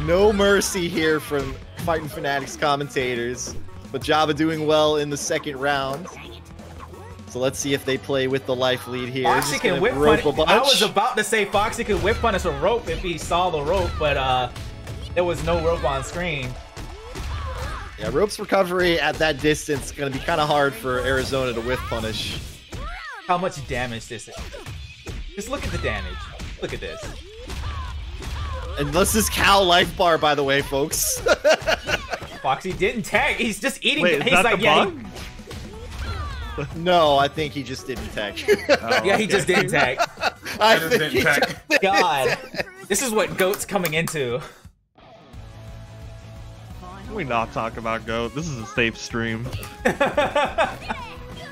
No mercy here from Fightin' Foenatics commentators. But Java doing well in the second round. So let's see if they play with the life lead here. Foxy can whip punish. I was about to say Foxy could whip punish a rope if he saw the rope, but there was no rope on screen. Yeah, rope's recovery at that distance is going to be kind of hard for Arizona to whip punish. How much damage this is. Just look at the damage. Look at this. And this is Cal life bar, by the way, folks. Foxy didn't tag. He's just eating. Wait, he's like, yeah. No, I think he just didn't tag. Oh, yeah, he just didn't tag. I think he just didn't tag. God, this is what GOAT's coming into. Can we not talk about GOAT? This is a safe stream.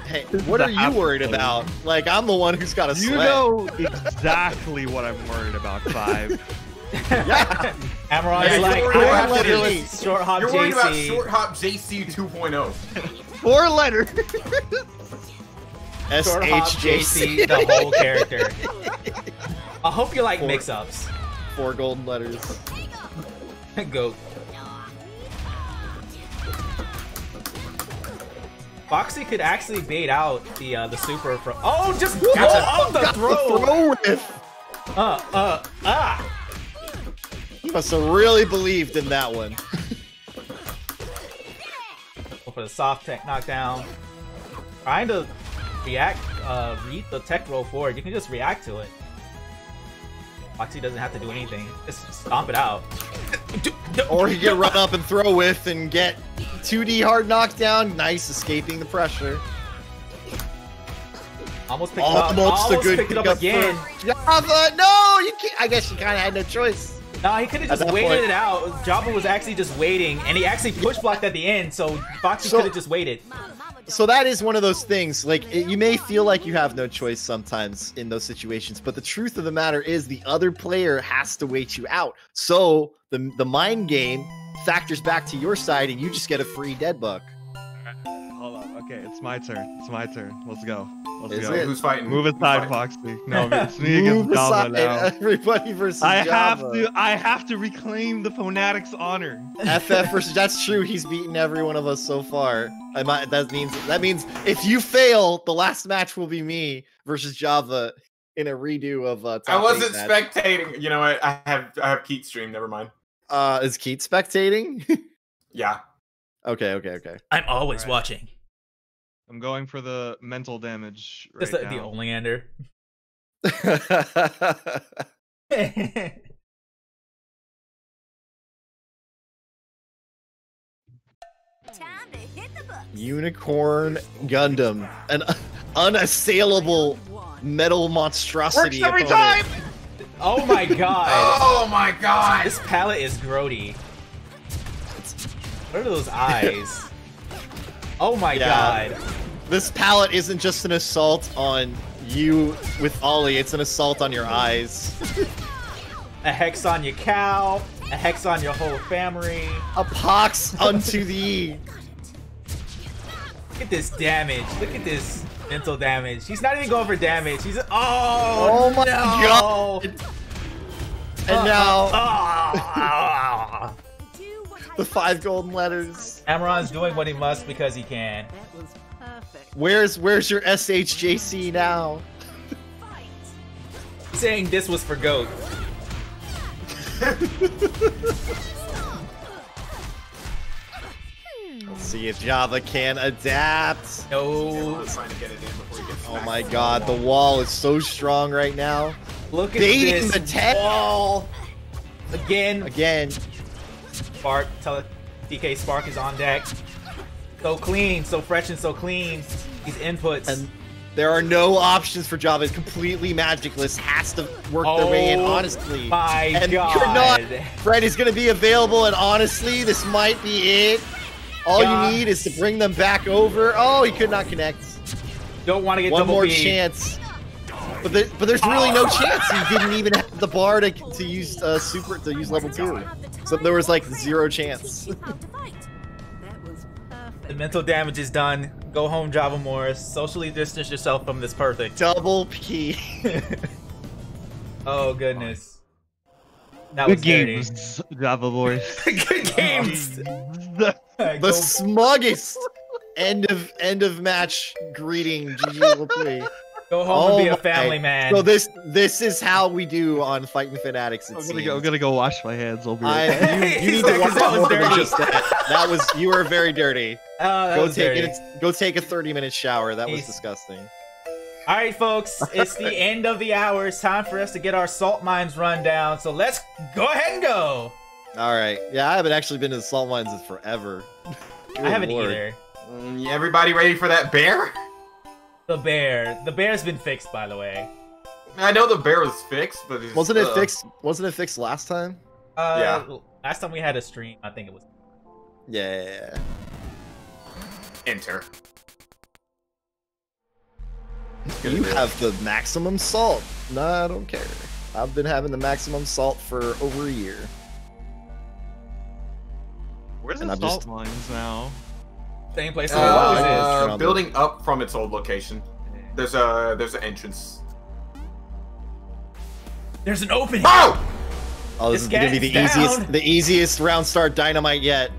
Hey, what are you worried about? Like, I'm the one who's got a sweat. You know exactly what I'm worried about, 5. Yeah. Amaron's like, you're worried about Short Hop JC 2.0. 4 letters. SHJC, the whole character. I hope you like mix-ups. 4 golden letters. Go. Foxy could actually bait out the super from. Oh, just go off the throw. You must have really believed in that one. For the soft tech knockdown. Trying to react, read the tech roll forward. You can just react to it. Foxy doesn't have to do anything. Just stomp it out. Or you get run up and throw with and get 2D hard knockdown. Nice, escaping the pressure. Almost picked it up. Almost picked it up again. Java, no, you can't. I guess you kind of had no choice. No, he could have just waited it out. Java was actually just waiting, and he actually push blocked at the end, so Foxy could have just waited. So that is one of those things. Like, you may feel like you have no choice sometimes in those situations, but the truth of the matter is the other player has to wait you out. So the mind game factors back to your side, and you just get a free dead buck. Hold on. Okay, it's my turn. It's my turn. Let's go. Let's go. Who's fighting? Move aside, Foxy. No, it's me against Java now. Everybody versus Java. I have to reclaim the Foenatics honor. FF versus. That's true. He's beaten every one of us so far. That means if you fail, the last match will be me versus Java in a redo of. I wasn't spectating. You know, I have Keith stream. Never mind. Is Keith spectating? Yeah. Okay. I'm always watching. I'm going for the mental damage right now. The Oleander. Unicorn Gundam, an unassailable metal monstrosity. Works every time! Oh my god! Oh my god! This palette is grody. What are those eyes? Oh my god. This palette isn't just an assault on you with Ollie, it's an assault on your eyes. A hex on your cow, a hex on your whole family. A pox unto thee. Look at this damage. Look at this mental damage. He's not even going for damage. He's oh my god. And now... the 5 golden letters. Amaron's doing what he must because he can. That was perfect. Where's your SHJC now? Saying this was for GOAT. Let's see if Java can adapt. No. Oh my god, the wall is so strong right now. Look at this wall. Again. Spark, DK Spark is on deck. So clean, so fresh and so clean. These inputs. And there are no options for Java. It's completely magicless. Has to work their way in, honestly. My god. Fred is going to be available, and honestly, this might be it. All you need is to bring them back over. Oh, he could not connect. Don't want to get double One more chance. But, there's really no chance. He didn't even have the bar to use super to use level 2. So there was like 0 chance. The mental damage is done. Go home, Javamorris. Socially distance yourself from this perfect. Double P. Oh, goodness. That was dirty. Good games, Javamorris. Good games. The smuggest end of match greeting. GG. Go home and be a family man. So this is how we do on Fightin' Foenatics. I'm gonna go wash my hands. You need to wash more than just that. That was you were very dirty. Go take a 30-minute shower. That was disgusting. All right, folks, it's the end of the hour. It's time for us to get our salt mines run down. So let's go ahead and go. All right. Yeah, I haven't actually been to the salt mines in forever. I haven't either. Everybody ready for that bear? The bear. The bear's been fixed, by the way. I know the bear was fixed, but it's, wasn't it fixed last time? Yeah. Last time we had a stream, I think it was. Yeah. Enter. You have the maximum salt. Nah, I don't care. I've been having the maximum salt for over a year. Where's the salt mines now? Same place it always is. Building up from its old location. There's an entrance. There's an opening. Oh! Oh, this is gonna be the easiest round start dynamite yet.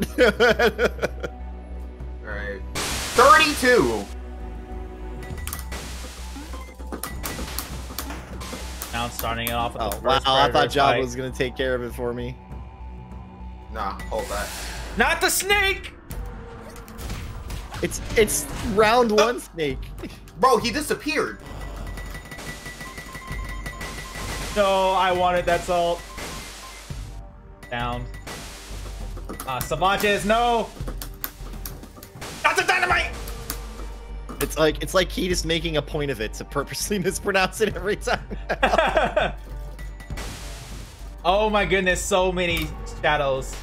Alright. 32! Now I'm starting it off with the first I thought Java was gonna take care of it for me. Nah, hold that. Not the snake! It's round 1 snake. Bro, he disappeared. No, I wanted that salt. Down. Sauvagess, no! That's a dynamite! It's like he just making a point of it to purposely mispronounce it every time. Oh my goodness, so many shadows.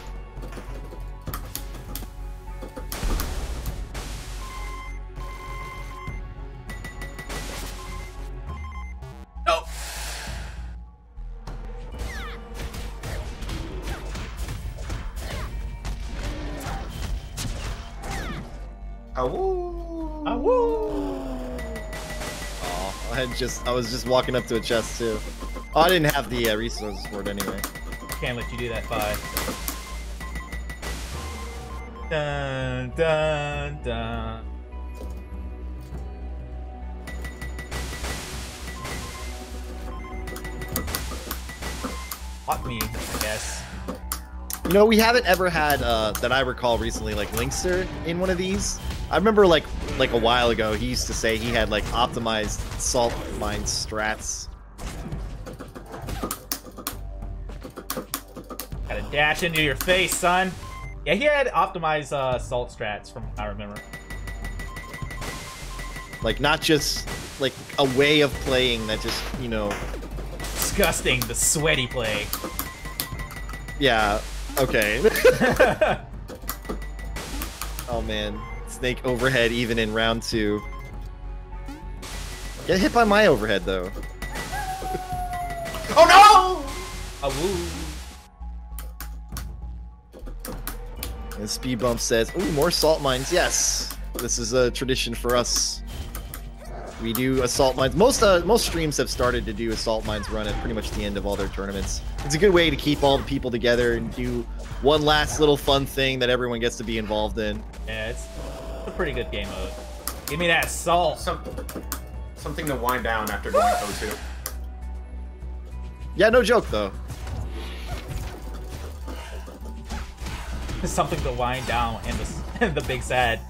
I was just walking up to a chest too. Oh, I didn't have the resources for it anyway. Can't let you do that, 5. Dun dun dun. Fuck me, I guess. You know, we haven't ever had that I recall recently, like Linkster in one of these. I remember like a while ago, he used to say he had like optimized salt mine strats. Gotta dash into your face, son. Yeah, he had optimized salt strats from what I remember. Like not just like a way of playing that just, you know. Disgusting, the sweaty play. Yeah, okay. Oh man. Snake overhead even in round 2. Get hit by my overhead though. Oh no! And Speed Bump says, ooh, more salt mines, yes! This is a tradition for us. We do assault mines. Most streams have started to do assault mines run at pretty much the end of all their tournaments. It's a good way to keep all the people together and do one last little fun thing that everyone gets to be involved in. Yeah, it's a pretty good game mode. Give me that salt. Something to wind down after doing O2. Yeah, no joke though. Something to wind down and the big sad.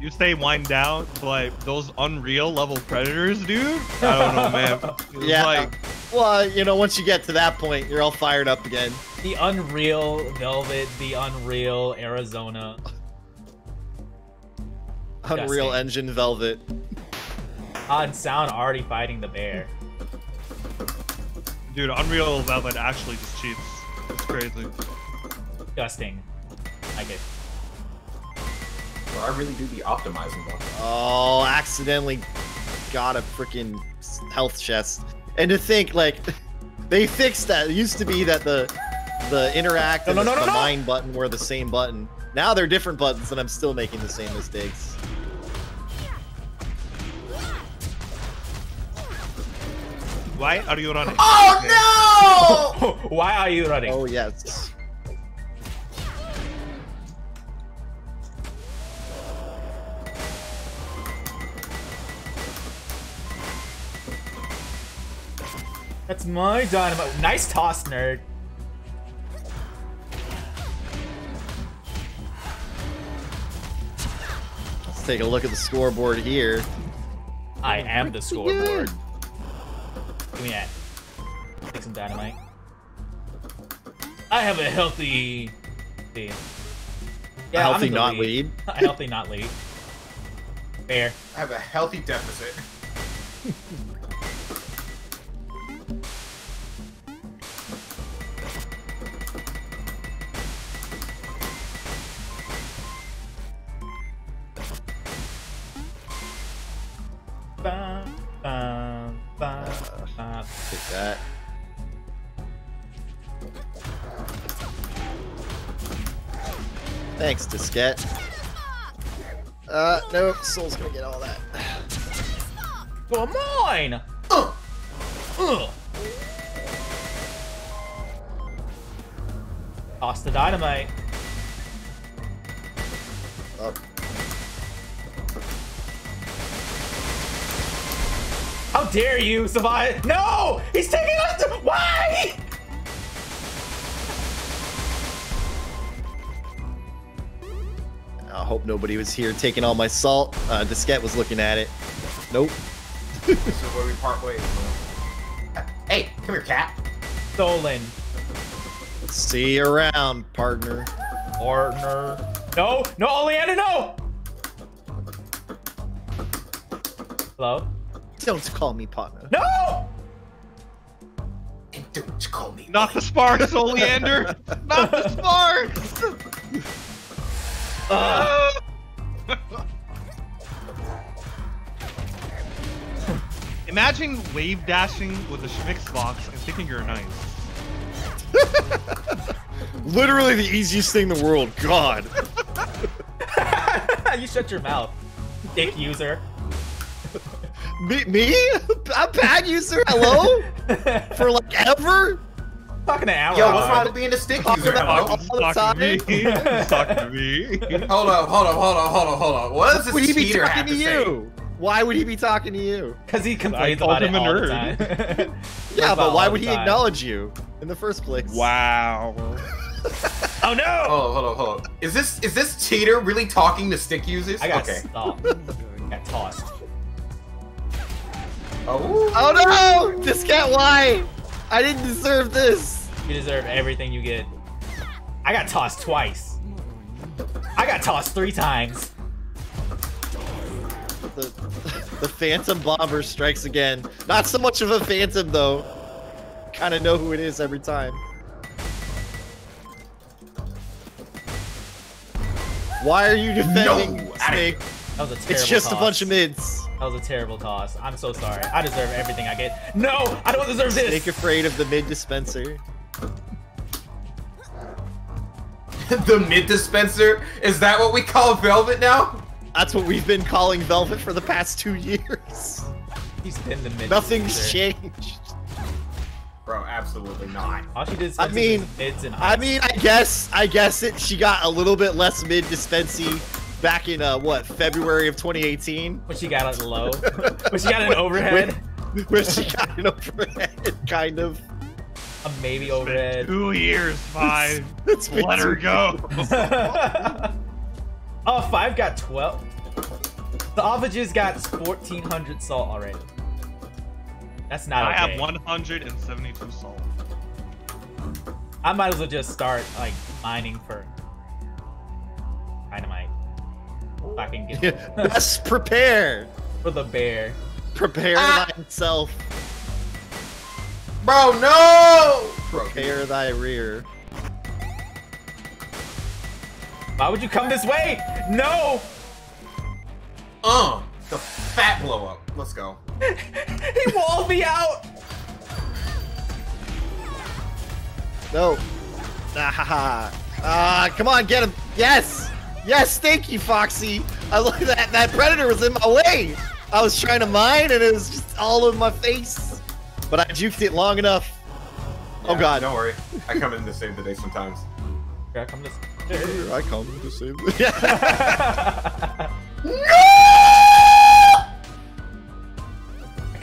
You say wind down, but like, those unreal level predators, dude? I don't know, man. Yeah. Like... Well, you know, once you get to that point, you're all fired up again. The unreal Velvet, the unreal Arizona. Unreal Engine Velvet. Odd Sound already fighting the bear. Dude, Unreal Velvet actually just cheats. It's crazy. Disgusting. I get it. Well, I really do be optimizing though. Oh, accidentally got a freaking health chest. And to think, like, they fixed that. It used to be that the interact and the mine button were the same button. Now they're different buttons, and I'm still making the same mistakes. Why are you running? Oh no! Why are you running? Oh yes. That's my dynamite. Nice toss, nerd. Let's take a look at the scoreboard here. I am the scoreboard. Yeah. Give me that. Take some dynamite. I have a healthy lead. Yeah, a healthy not lead. A healthy not lead. Fair. I have a healthy deficit. Take that. Thanks, Diskette. Nope, Soul's gonna get all that. Go mine! Toss the dynamite. Up. How dare you survive? No! He's taking us to... Why? I hope nobody was here taking all my salt. Diskette was looking at it. Nope. This is where we part ways. Hey, come here, cat. Stolen. See you around, partner. Partner. No, no, Oleander, no! Hello? Don't call me partner. No! And don't call me. Not the sparks, Oleander. Not the sparks. Imagine wave dashing with a Schmix box and thinking you're nice. Literally the easiest thing in the world. God. You shut your mouth, dick user. Me? A bad user? Hello? For like ever? Talking to Amaron. Yo, what's wrong with being a stick user? Talking to me. Hold on. What is this? Would he be talking to you? Why would he be talking to you? Because he complains about it all the time. Yeah, but why would he acknowledge you in the first place? Wow. Oh no! Hold on. Is this cheater really talking to stick users? I got stopped. Got tossed. Oh no! Diskette, why? I didn't deserve this. You deserve everything you get. I got tossed twice. I got tossed 3 times. The Phantom Bomber strikes again. Not so much of a Phantom though. Kind of know who it is every time. Why are you defending Snake? It's just toss. A bunch of mids. That was a terrible toss. I'm so sorry. I deserve everything I get. No! I don't deserve this! Snake afraid of the mid dispenser. The mid dispenser? Is that what we call Velvet now? That's what we've been calling Velvet for the past 2 years. He's been the mid. Nothing's changed. Bro, absolutely not. All she did is I guess it. She got a little bit less mid dispensy back in what, February of 2018. When she got it low. When she got an overhead. When she got an overhead, kind of. A maybe overhead. 2 years, Five. It's let her go. Oh, Five got 12. The Sauvagess got 1,400 salt already. That's not okay. I have 172 salt. I might as well just start, like, mining for dynamite. If I can get it. Yes, prepare! For the bear. Prepare thyself. Bro, no! Prepare thy rear. Why would you come this way? No! The fat blow up. Let's go. He walled me out! No. Come on, get him! Yes! Yes, thank you, Foxy! I look at that, that predator was in my way! I was trying to mine and it was just all in my face. But I juked it long enough. Yeah, oh god. Don't worry. I come in to save the day sometimes. Yeah, I come to save the day. No!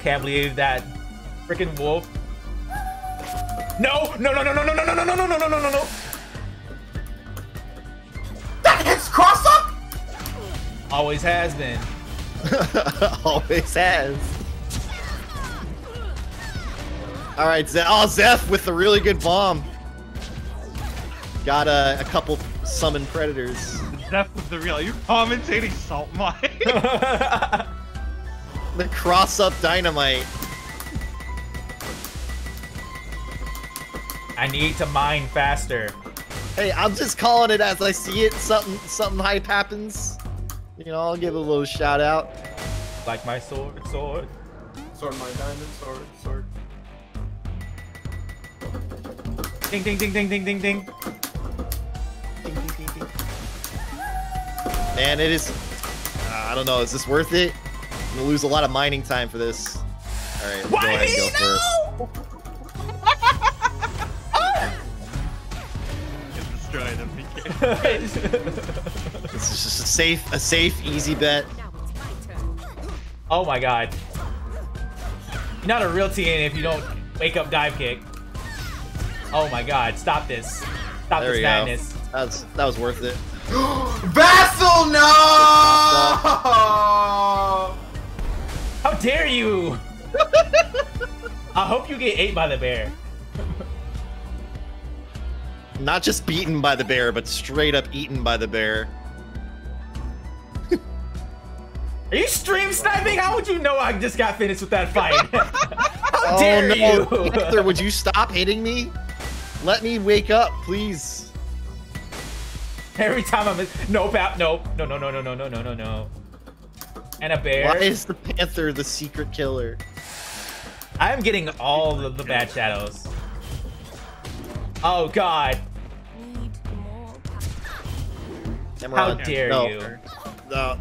Can't believe that freaking wolf. No, no, no, no, no, no, no, no, no, no, no, no, no, no, no. That hits cross up. Always has been. Always has. All right, Zeph. Oh, Zeph with a really good bomb. Got a couple summon predators. Zeph with the real. You're commentating salt mine. The cross-up dynamite. I need to mine faster. Hey, I'm just calling it as I see it. Something hype happens. You know, I'll give a little shout out. Like my sword. Sword, my diamond, sword. Ding, ding, ding, ding, ding, ding, ding. Ding, ding, ding, ding. Man, it is. I don't know. Is this worth it? I'm gonna lose a lot of mining time for this. All right, why go ahead and go first. Destroyed MPK. This is just a safe, easy bet. Oh my god! You're not a real TN if you don't wake up dive kick. Oh my god! Stop this! Stop there this madness! That was worth it. Vassal, no! How dare you! I hope you get ate by the bear. Not just beaten by the bear, but straight up eaten by the bear. Are you stream sniping? How would you know I just got finished with that fight? How dare you! Hector, would you stop hitting me? Let me wake up, please. Every time I'm no. And a bear. Why is the panther the secret killer? I am getting all of the bad shadows. Oh god. How dare you? No.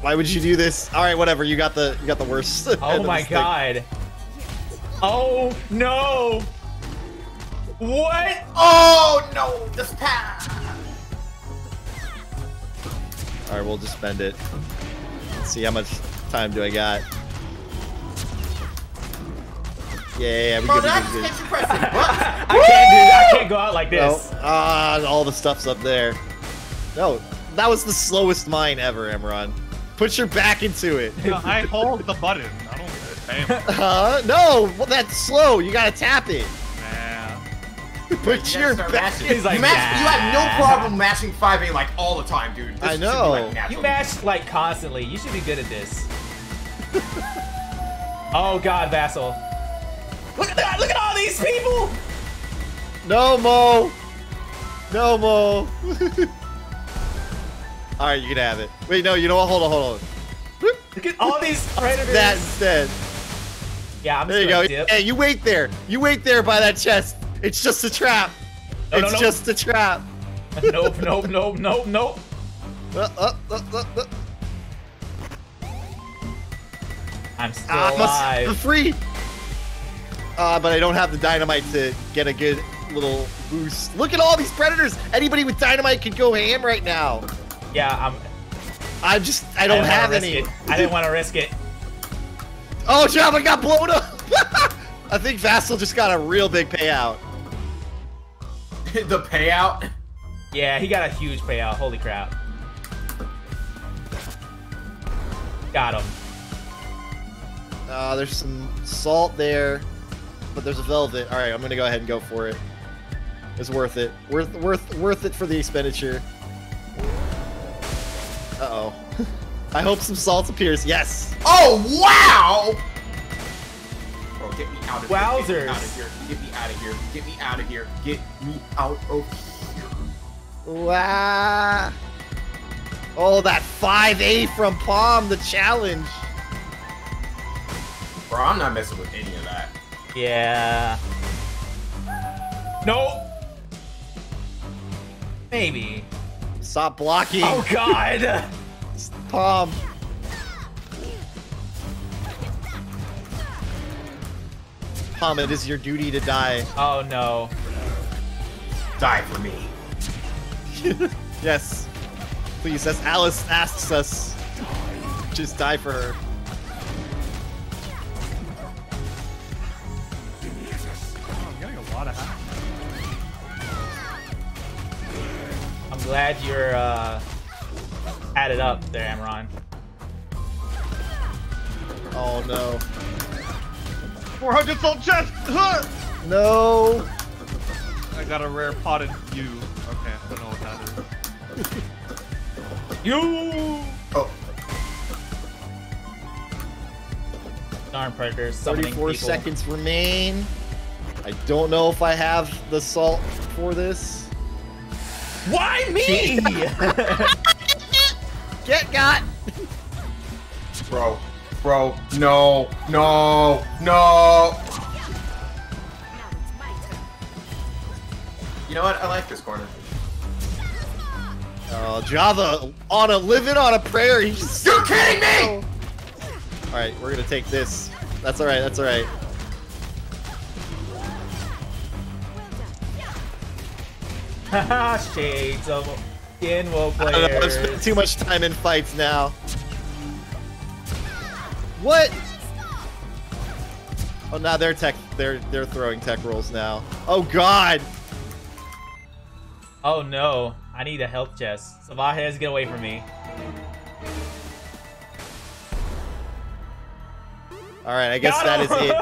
Why would you do this? All right, whatever. You got the worst. Oh my god. Oh no. What? Oh no. This pass. All right, we'll just spend it. See how much time do I got? Yeah, we that's impressive. I can't go out like this. Ah, no. All the stuff's up there. No, that was the slowest mine ever, Amaron. Put your back into it. No, I hold the button. I don't get it. No, well, that's slow. You gotta tap it. Nah. Put your back. He's like, you have no problem mashing 5A like all the time, dude. This I know. Like you mash like constantly. You should be good at this. Oh god, Vassal. Look at that! Look at all these people! No, Mo! No, Mo! Alright, you can have it. Wait, no, you know what? Hold on. Look at all these predators! That instead. Yeah, I'm just gonna dip. Hey, you wait there! You wait there by that chest! It's just a trap! It's just a trap! Nope. I'm still alive. I'm free. But I don't have the dynamite to get a good little boost. Look at all these predators. Anybody with dynamite could go ham right now. Yeah, I don't have any. I didn't want to risk it. Oh, Java got blown up. I think Vassal just got a real big payout. The payout? Yeah, he got a huge payout. Holy crap. Got him. There's some salt there, but there's a Velvet. All right, I'm gonna go ahead and go for it. It's worth it. Worth it for the expenditure. Uh-oh. I hope some salt appears. Yes. Oh, wow! Bro, get me out of here. Wowzers. Get me out of here. Get me out of here. Get me out of here. Wow. Oh, that 5A from Palm, the challenge. Bro, I'm not messing with any of that. Yeah. No. Maybe. Stop blocking. Oh, God. Palm. Palm, it is your duty to die. Oh, no. Die for me. Yes. Please, as Alice asks us, just die for her. I'm getting a lot of hack. I'm glad you're added up there, Amaron. Oh no. 400 salt chest! No! I got a rare potted you. Okay, I don't know what that is. You! Oh. Darn Parker, 34 seconds remain. I don't know if I have the salt for this. Why me? Get got. Bro, bro, no, no, no. You know what? I like this corner. Oh, Java on a living on a prayer. He's you're kidding me! All right, we're gonna take this. That's all right. That's all right. Haha, shades of Genwo players. I'm spending too much time in fights now. What? Oh, now they're tech. They're throwing tech rolls now. Oh God. Oh no. I need a health chest. Sauvagess, get away from me. Alright, I guess that is it.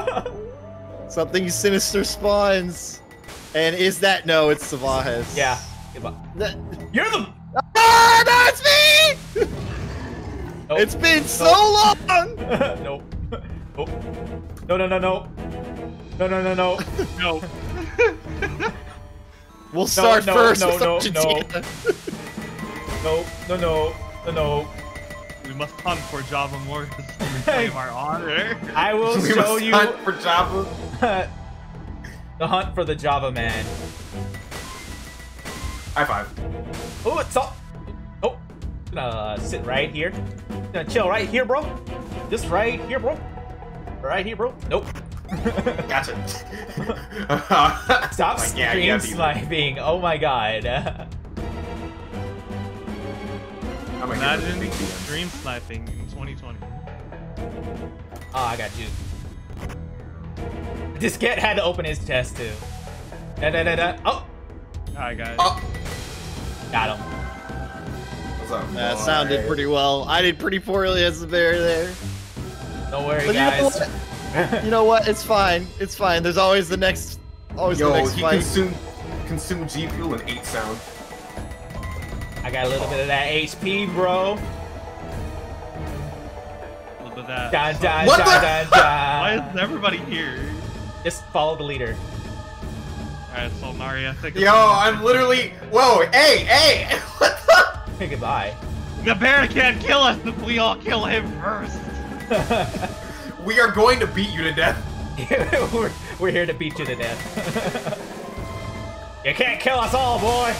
Something sinister spawns. And is that? No, it's Sauvagess. Yeah. You're the. Ah, no, it's me! Nope. It's been so long! Nope. Nope. No, no, no, no. No, no, no, no. No. We'll start first. No, no. We must hunt for Javamorris to reclaim our honor. I will show you. Hunt for Java. The hunt for the Java man. High five. Oh, it's all. Oh, gonna sit right here. Gonna chill right here, bro. Just right here, bro. Right here, bro. Nope. Gotcha. Stop like, yeah, screen sniping. Oh my god. Imagine stream sniping in 2020. Oh, I got you. Diskette had to open his chest too. Da da da da. Oh! Alright, guys. Oh. Got him. What's up? That sounded pretty well. I did pretty poorly as the bear there. Don't worry, but guys. You know what? It's fine. It's fine. There's always the next. Always the next fight. Yo, he consumed G Fuel in 8 sound. I got a little bit of that HP, bro. A little bit of that. Dun, dun, what dun, the dun, dun. Why is everybody here? Just follow the leader. Alright, Solarnia. Yo, I'm literally. Whoa, hey, hey! What the? Hey, goodbye. The bear can't kill us if we all kill him first. We are going to beat you to death. We're here to beat you to death. You can't kill us all, boy.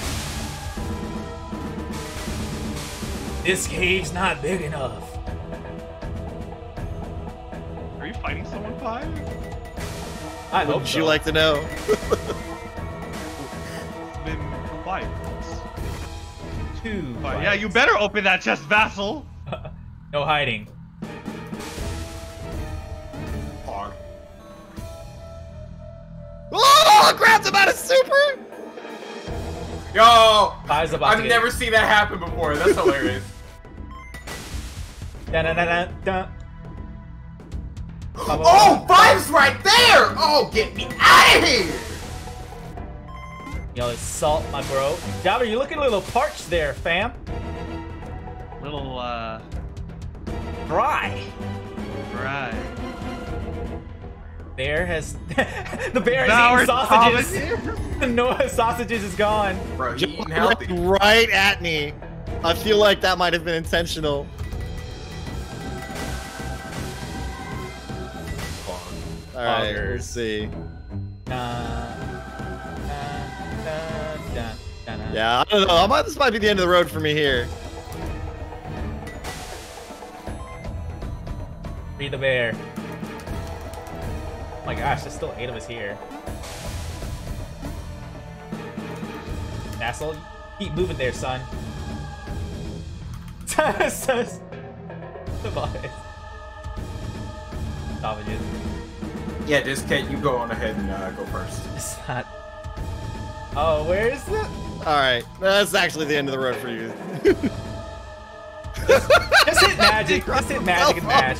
This cave's not big enough. fighting someone pie? I hope so. Would you like to know? It's been 5 minutes. 2 5. Yeah, you better open that chest, vassal! No hiding. Hard. Oh, grabs him out of super! Yo! I've never seen that happen before. That's hilarious. Dun, dun, dun, dun. Oh, Five's right there! Oh, get me out of here! Yo, it's salt, my bro. Dabber, you're looking a little parched there, fam. Little, dry. Dry. Bear has the bear has eaten sausages. The Noah sausages is gone. Bro, he eating healthy. Right at me. I feel like that might have been intentional. All right, let's see. Yeah, I don't know. This might be the end of the road for me here. Free the bear. Oh my gosh, there's still 8 of us here. Nassal, keep moving there, son. Savages. Yeah, Diskette, you go on ahead and go first. It's not... Oh, where is it? Alright, that's actually the end of the road for you. Just hit magic, just hit magic and mash.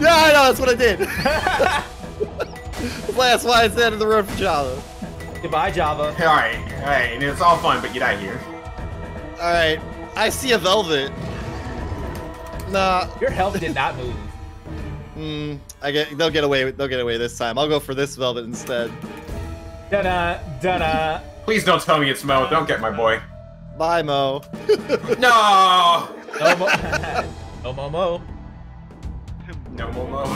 Yeah, I know, that's what I did. That's why it's the end of the road for Java. Goodbye, Java. Alright, alright, it's all fun, but get out here. Alright, I see a Velvet. Nah. Your health did not move. Hmm, they'll get away this time. I'll go for this Velvet instead. Da-da, da-da. Please don't tell me it's Mo. Don't get my boy. Bye, Mo. No! No Mo. No Mo Mo. No Mo Mo.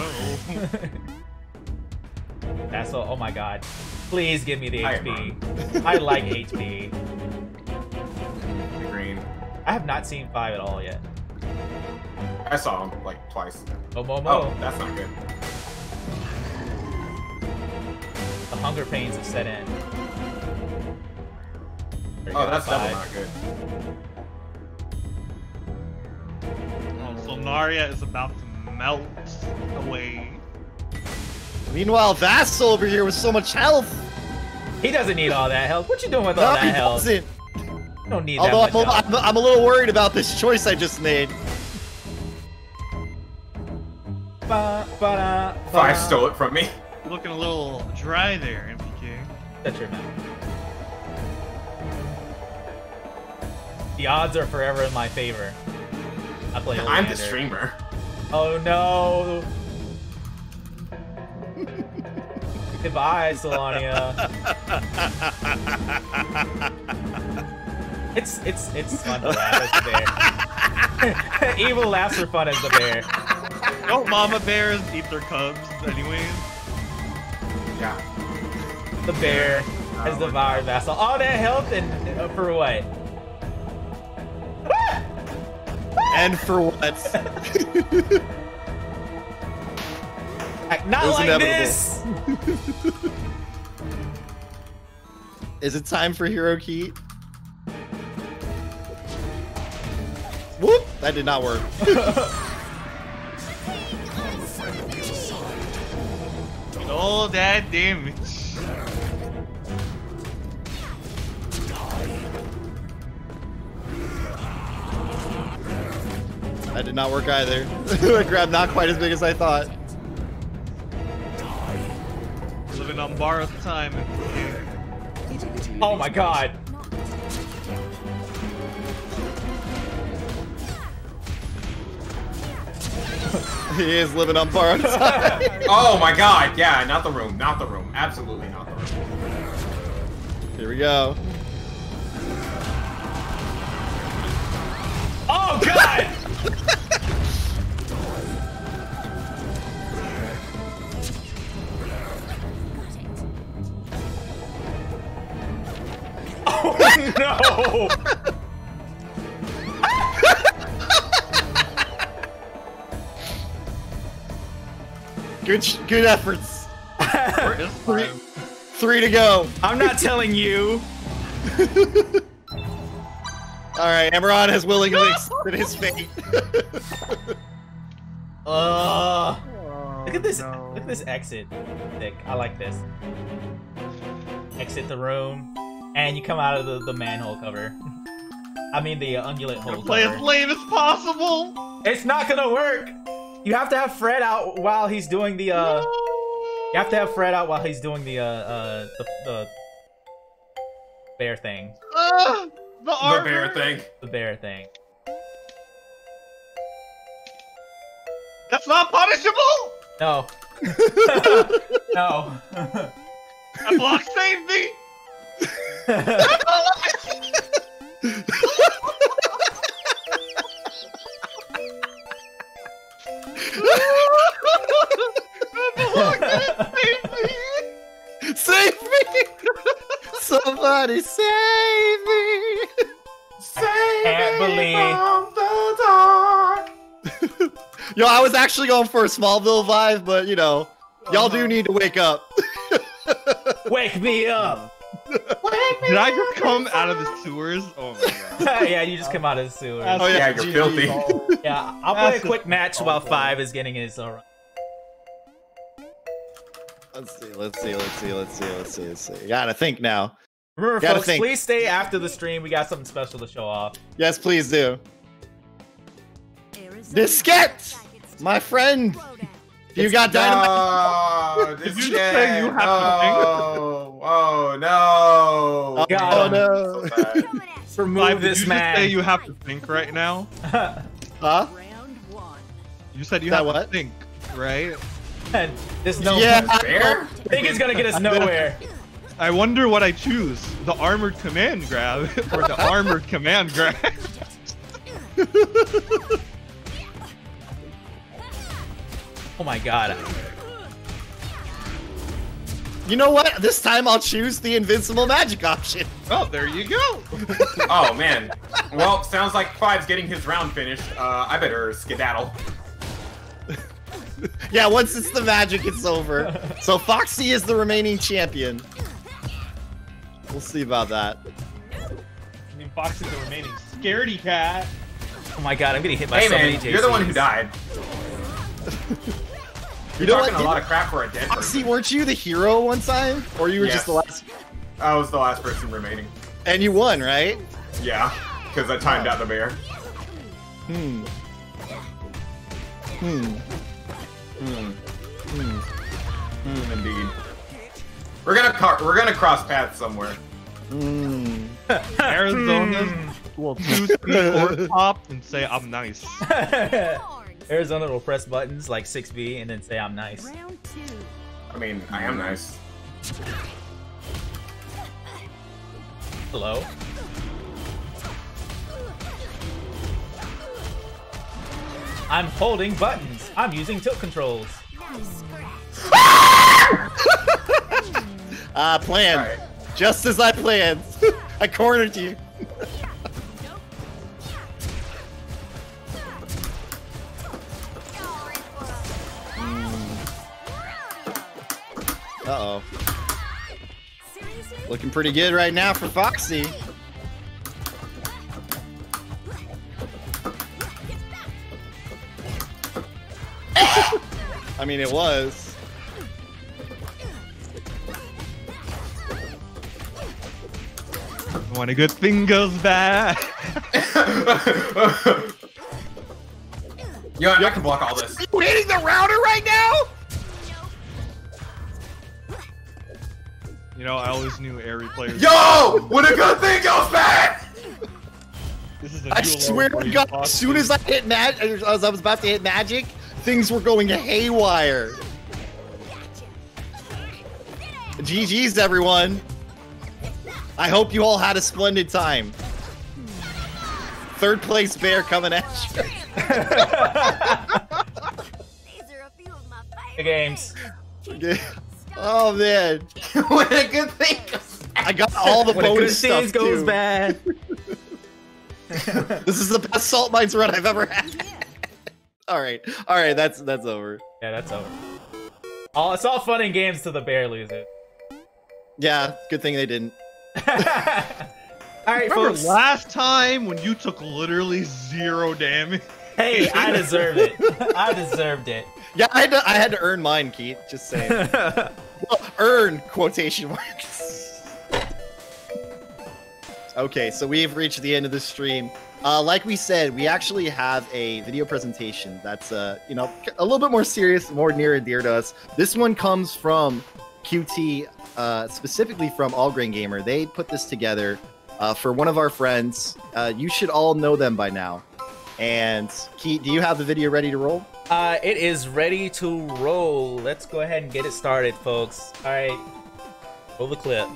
That's all. Oh my god. Please give me the HP. I like HP. The green. I have not seen 5 at all yet. I saw him like twice. Oh, Mo Mo. Oh, that's not good. The hunger pains have set in. Oh, that's double not good. Oh, Solarnia is about to melt away. Meanwhile, Vassal over here with so much health. He doesn't need all that health. What you doing with all that health? No, he doesn't. You don't need that much health. I'm a little worried about this choice I just made. 5 stole it from me. Looking a little dry there, MPK. That's your mouth. The odds are forever in my favor. I play Oleander. I'm the streamer. Oh no. Goodbye, Solarnia. It's fun to laugh as the bear. Evil laughs are fun as the bear. Don't mama bears eat their cubs, anyways. Yeah. The bear has devoured Vassal. All that health and for what? And for what? Not like this! Is it time for Hero Key? Whoop! That did not work. All that damage. That did not work either. I grabbed not quite as big as I thought. We're living on borrowed time. Oh my god. He is living on borrowed time. Oh my god, yeah, not the room, not the room. Absolutely not the room. Here we go. Oh god! Oh no! Good efforts. three to go. I'm not telling you. All right, Amaron has willingly accepted his fate. Look at this! No. Look at this exit. Thick. I like this. Exit the room, and you come out of the manhole cover. I mean the ungulate hole cover. Play as lame as possible. It's not gonna work. You have to have Fred out while he's doing the. You have to have Fred out while he's doing the bear thing. The bear thing. The bear thing. That's not punishable? No. No. That block saved me! That's all I That block saved me! Save me! Somebody save me! Save me from the dark! Yo, I was actually going for a Smallville vibe, but you know, y'all do need to wake up. Wake me up! Did I just come out of the sewers? Oh my god. Yeah, you just come out of the sewers. Oh yeah, you're filthy. Yeah, I'll play a quick match while 5 is getting his alright. Let's see. Gotta think now. Remember, folks, please stay after the stream. We got something special to show off. Yes, please do. Diskette! My friend! You got dynamite! Oh, Diskette! Did you just say you have to Oh, no! Oh, no! So remove this man. Did you just say you have to think right now? Huh? You said you have to think, right? This fair? I think it's gonna get us nowhere. I wonder what I choose. The armored command grab or the armored command grab. Oh my god. You know what? This time I'll choose the invincible magic option. Oh, there you go. Oh man. Well, sounds like 5's getting his round finished. I better skedaddle. Yeah, once it's the magic, it's over. So Foxy is the remaining champion. We'll see about that. I mean, Foxy's the remaining scaredy cat. Oh my god, I'm getting hit by so many JCs. You're the one who died. You're talking a lot of crap for a dead person. Weren't you the hero one time? Or you were just the last? I was the last person remaining. And you won, right? Yeah, because I timed out the bear. Indeed. We're gonna cross paths somewhere. Arizona will choose or pop and say I'm nice. Arizona will press buttons like 6B and then say I'm nice. Round 2. I mean, I am nice. Hello? I'm holding buttons. I'm using tilt controls. Plan. Right. Just as I planned. I cornered you. Uh-oh. Looking pretty good right now for Foxy. I mean, it was. When a good thing goes bad. Yo, I can block all this. Are you hitting the router right now? You know, I always knew airy players. Yo! When a good thing goes bad! This is a I swear to God, as soon as I hit magic, as I was about to hit magic, things were going haywire. GG's, everyone. I hope you all had a splendid time. Third place bear coming at you. The games. Okay. Oh man! What a good thing! I got all the bonus stuff too. Goes bad. This is the best salt mines run I've ever had. All right, that's over. Yeah, that's over. It's all fun and games till the bear loses. Yeah, good thing they didn't. All right, remember folks. Last time when you took literally 0 damage? Hey, I deserve it. I deserved it. Yeah, I had to earn mine, Keith. Just saying. Well, earn quotation marks. Okay, so we've reached the end of the stream. Like we said, we actually have a video presentation that's, you know, a little bit more serious, more near and dear to us. This one comes from QT, specifically from All Grain Gamer. They put this together for one of our friends. You should all know them by now. And Keith, do you have the video ready to roll? It is ready to roll. Let's go ahead and get it started, folks. All right, roll the clip.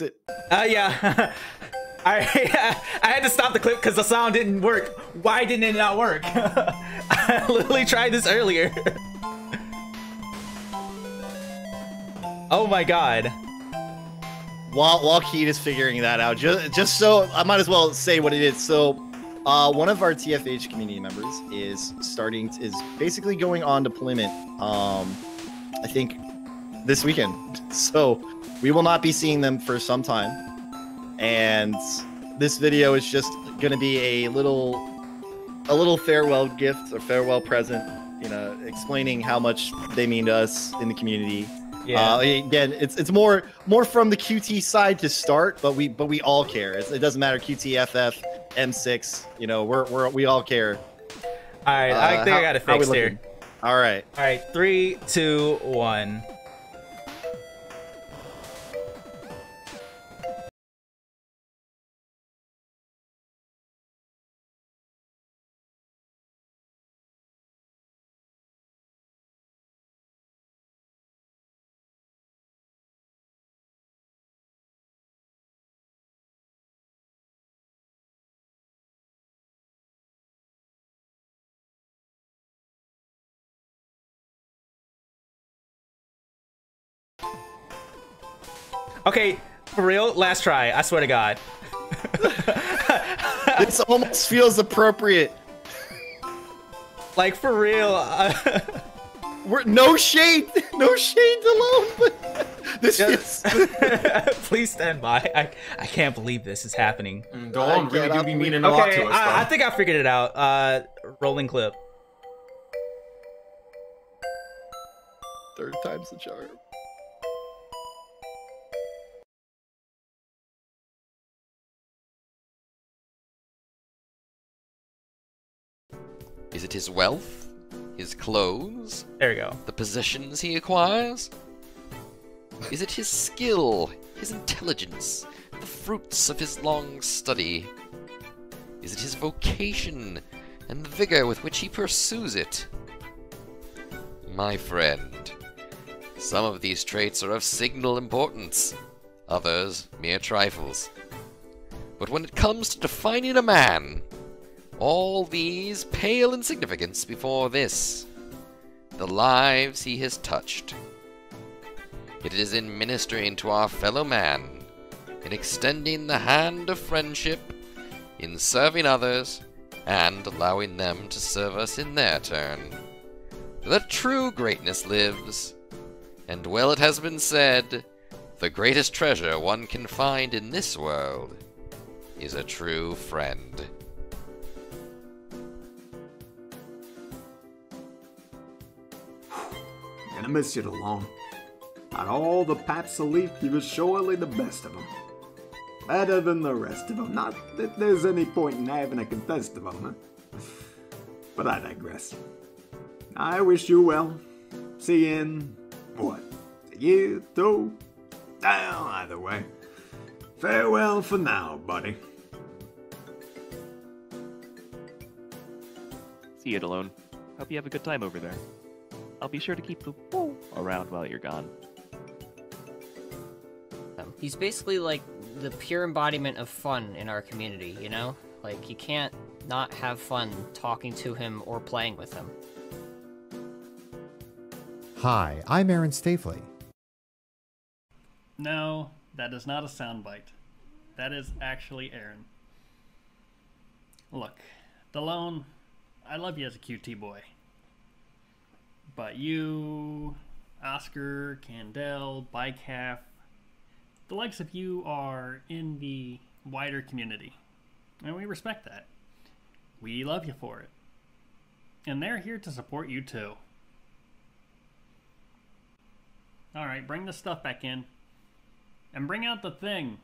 It. Yeah. I had to stop the clip because the sound didn't work. Why didn't it not work? I literally tried this earlier. Oh my god. While Keith is figuring that out, just so I might as well say what it is. So one of our TFH community members is basically going on deployment. I think this weekend. So we will not be seeing them for some time, and this video is just going to be a little farewell gift or farewell present, you know, explaining how much they mean to us in the community. Yeah. Again, it's more from the QT side to start, but we all care. It doesn't matter QTFF, M6, you know, we all care. All right, I think I got it fixed here. All right, 3, 2, 1. Okay, for real, last try. I swear to God. This almost feels appropriate. Like, for real. No shade. No shade, Dalone. But this feels... Please stand by. I can't believe this is happening. Dalone really do be meaning a lot to us, though. I think I figured it out. Rolling clip. Third time's the charm. Is it his wealth? His clothes? There we go. The possessions he acquires? Is it his skill? His intelligence? The fruits of his long study? Is it his vocation? And the vigor with which he pursues it? My friend, some of these traits are of signal importance, others mere trifles. But when it comes to defining a man, all these pale in significance before this, the lives he has touched. It is in ministering to our fellow man, in extending the hand of friendship, in serving others, and allowing them to serve us in their turn. The true greatness lives, and well it has been said, the greatest treasure one can find in this world is a true friend. I miss you, Dalone. Out of all the paps to leaf, you were surely the best of them. Better than the rest of them. Not that there's any point in having a contest of them, huh? But I digress. I wish you well. See you in, what, a year, 2? Well, either way. Farewell for now, buddy. See you, Dalone. Hope you have a good time over there. I'll be sure to keep the woo around while you're gone. He's basically like the pure embodiment of fun in our community, you know? Like, you can't not have fun talking to him or playing with him. Hi, I'm Aaron Staveley. No, that is not a soundbite. That is actually Aaron. Look, Dalone, I love you as a QT boy. But you, Oscar, Candel, Bike Half, the likes of you are in the wider community. And we respect that. We love you for it. And they're here to support you too. Alright, bring this stuff back in. And bring out the thing.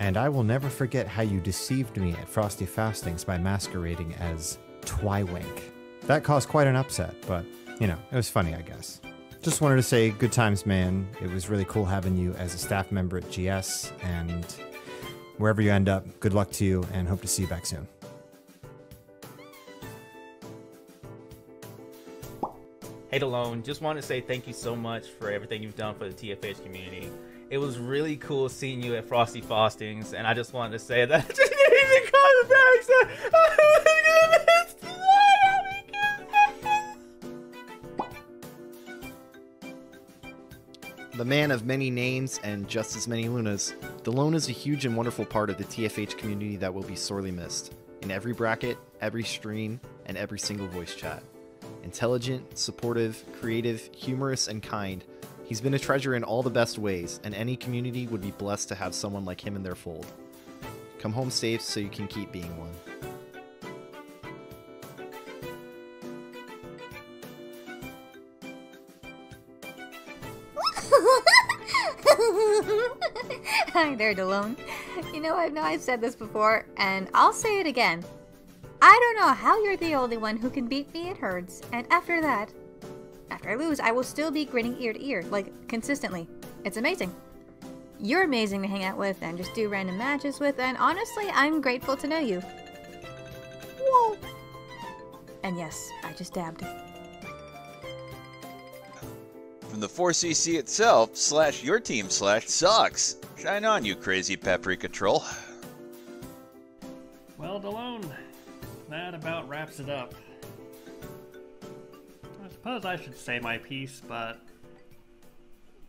And I will never forget how you deceived me at Frosty Faustings by masquerading as Twywink. That caused quite an upset, but, you know, it was funny, I guess. Just wanted to say good times, man. It was really cool having you as a staff member at GS, and wherever you end up, good luck to you, and hope to see you back soon. Hey Dalone, just want to say thank you so much for everything you've done for the TFH community. It was really cool seeing you at Frosty Faustings, and I just wanted to say that I just didn't even call the bags. The man of many names and just as many Lunas, Dalone is a huge and wonderful part of the TFH community that will be sorely missed. In every bracket, every stream, and every single voice chat. Intelligent, supportive, creative, humorous, and kind, he's been a treasure in all the best ways, and any community would be blessed to have someone like him in their fold. Come home safe so you can keep being one. Hi there, Dalone. You know, I know I've said this before, and I'll say it again. I don't know how you're the only one who can beat me at Herds, and after that, after I lose, I will still be grinning ear to ear, like, consistently. It's amazing. You're amazing to hang out with and just do random matches with, and honestly, I'm grateful to know you. Whoa! And yes, I just dabbed. From the 4CC itself, /your team/sucks. Shine on, you crazy paprika troll. Well, Dalone. That about wraps it up. I suppose I should say my piece, but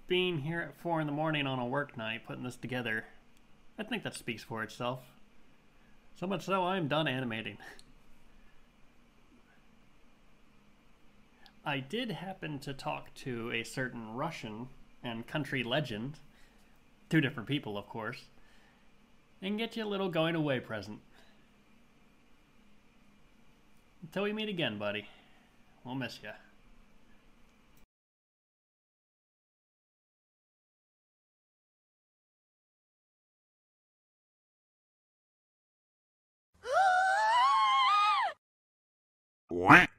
being here at 4 in the morning on a work night, putting this together, I think that speaks for itself. So much so, I'm done animating. I did happen to talk to a certain Russian and country legend, two different people of course, and get you a little going away present. Until we meet again, buddy. We'll miss ya. What?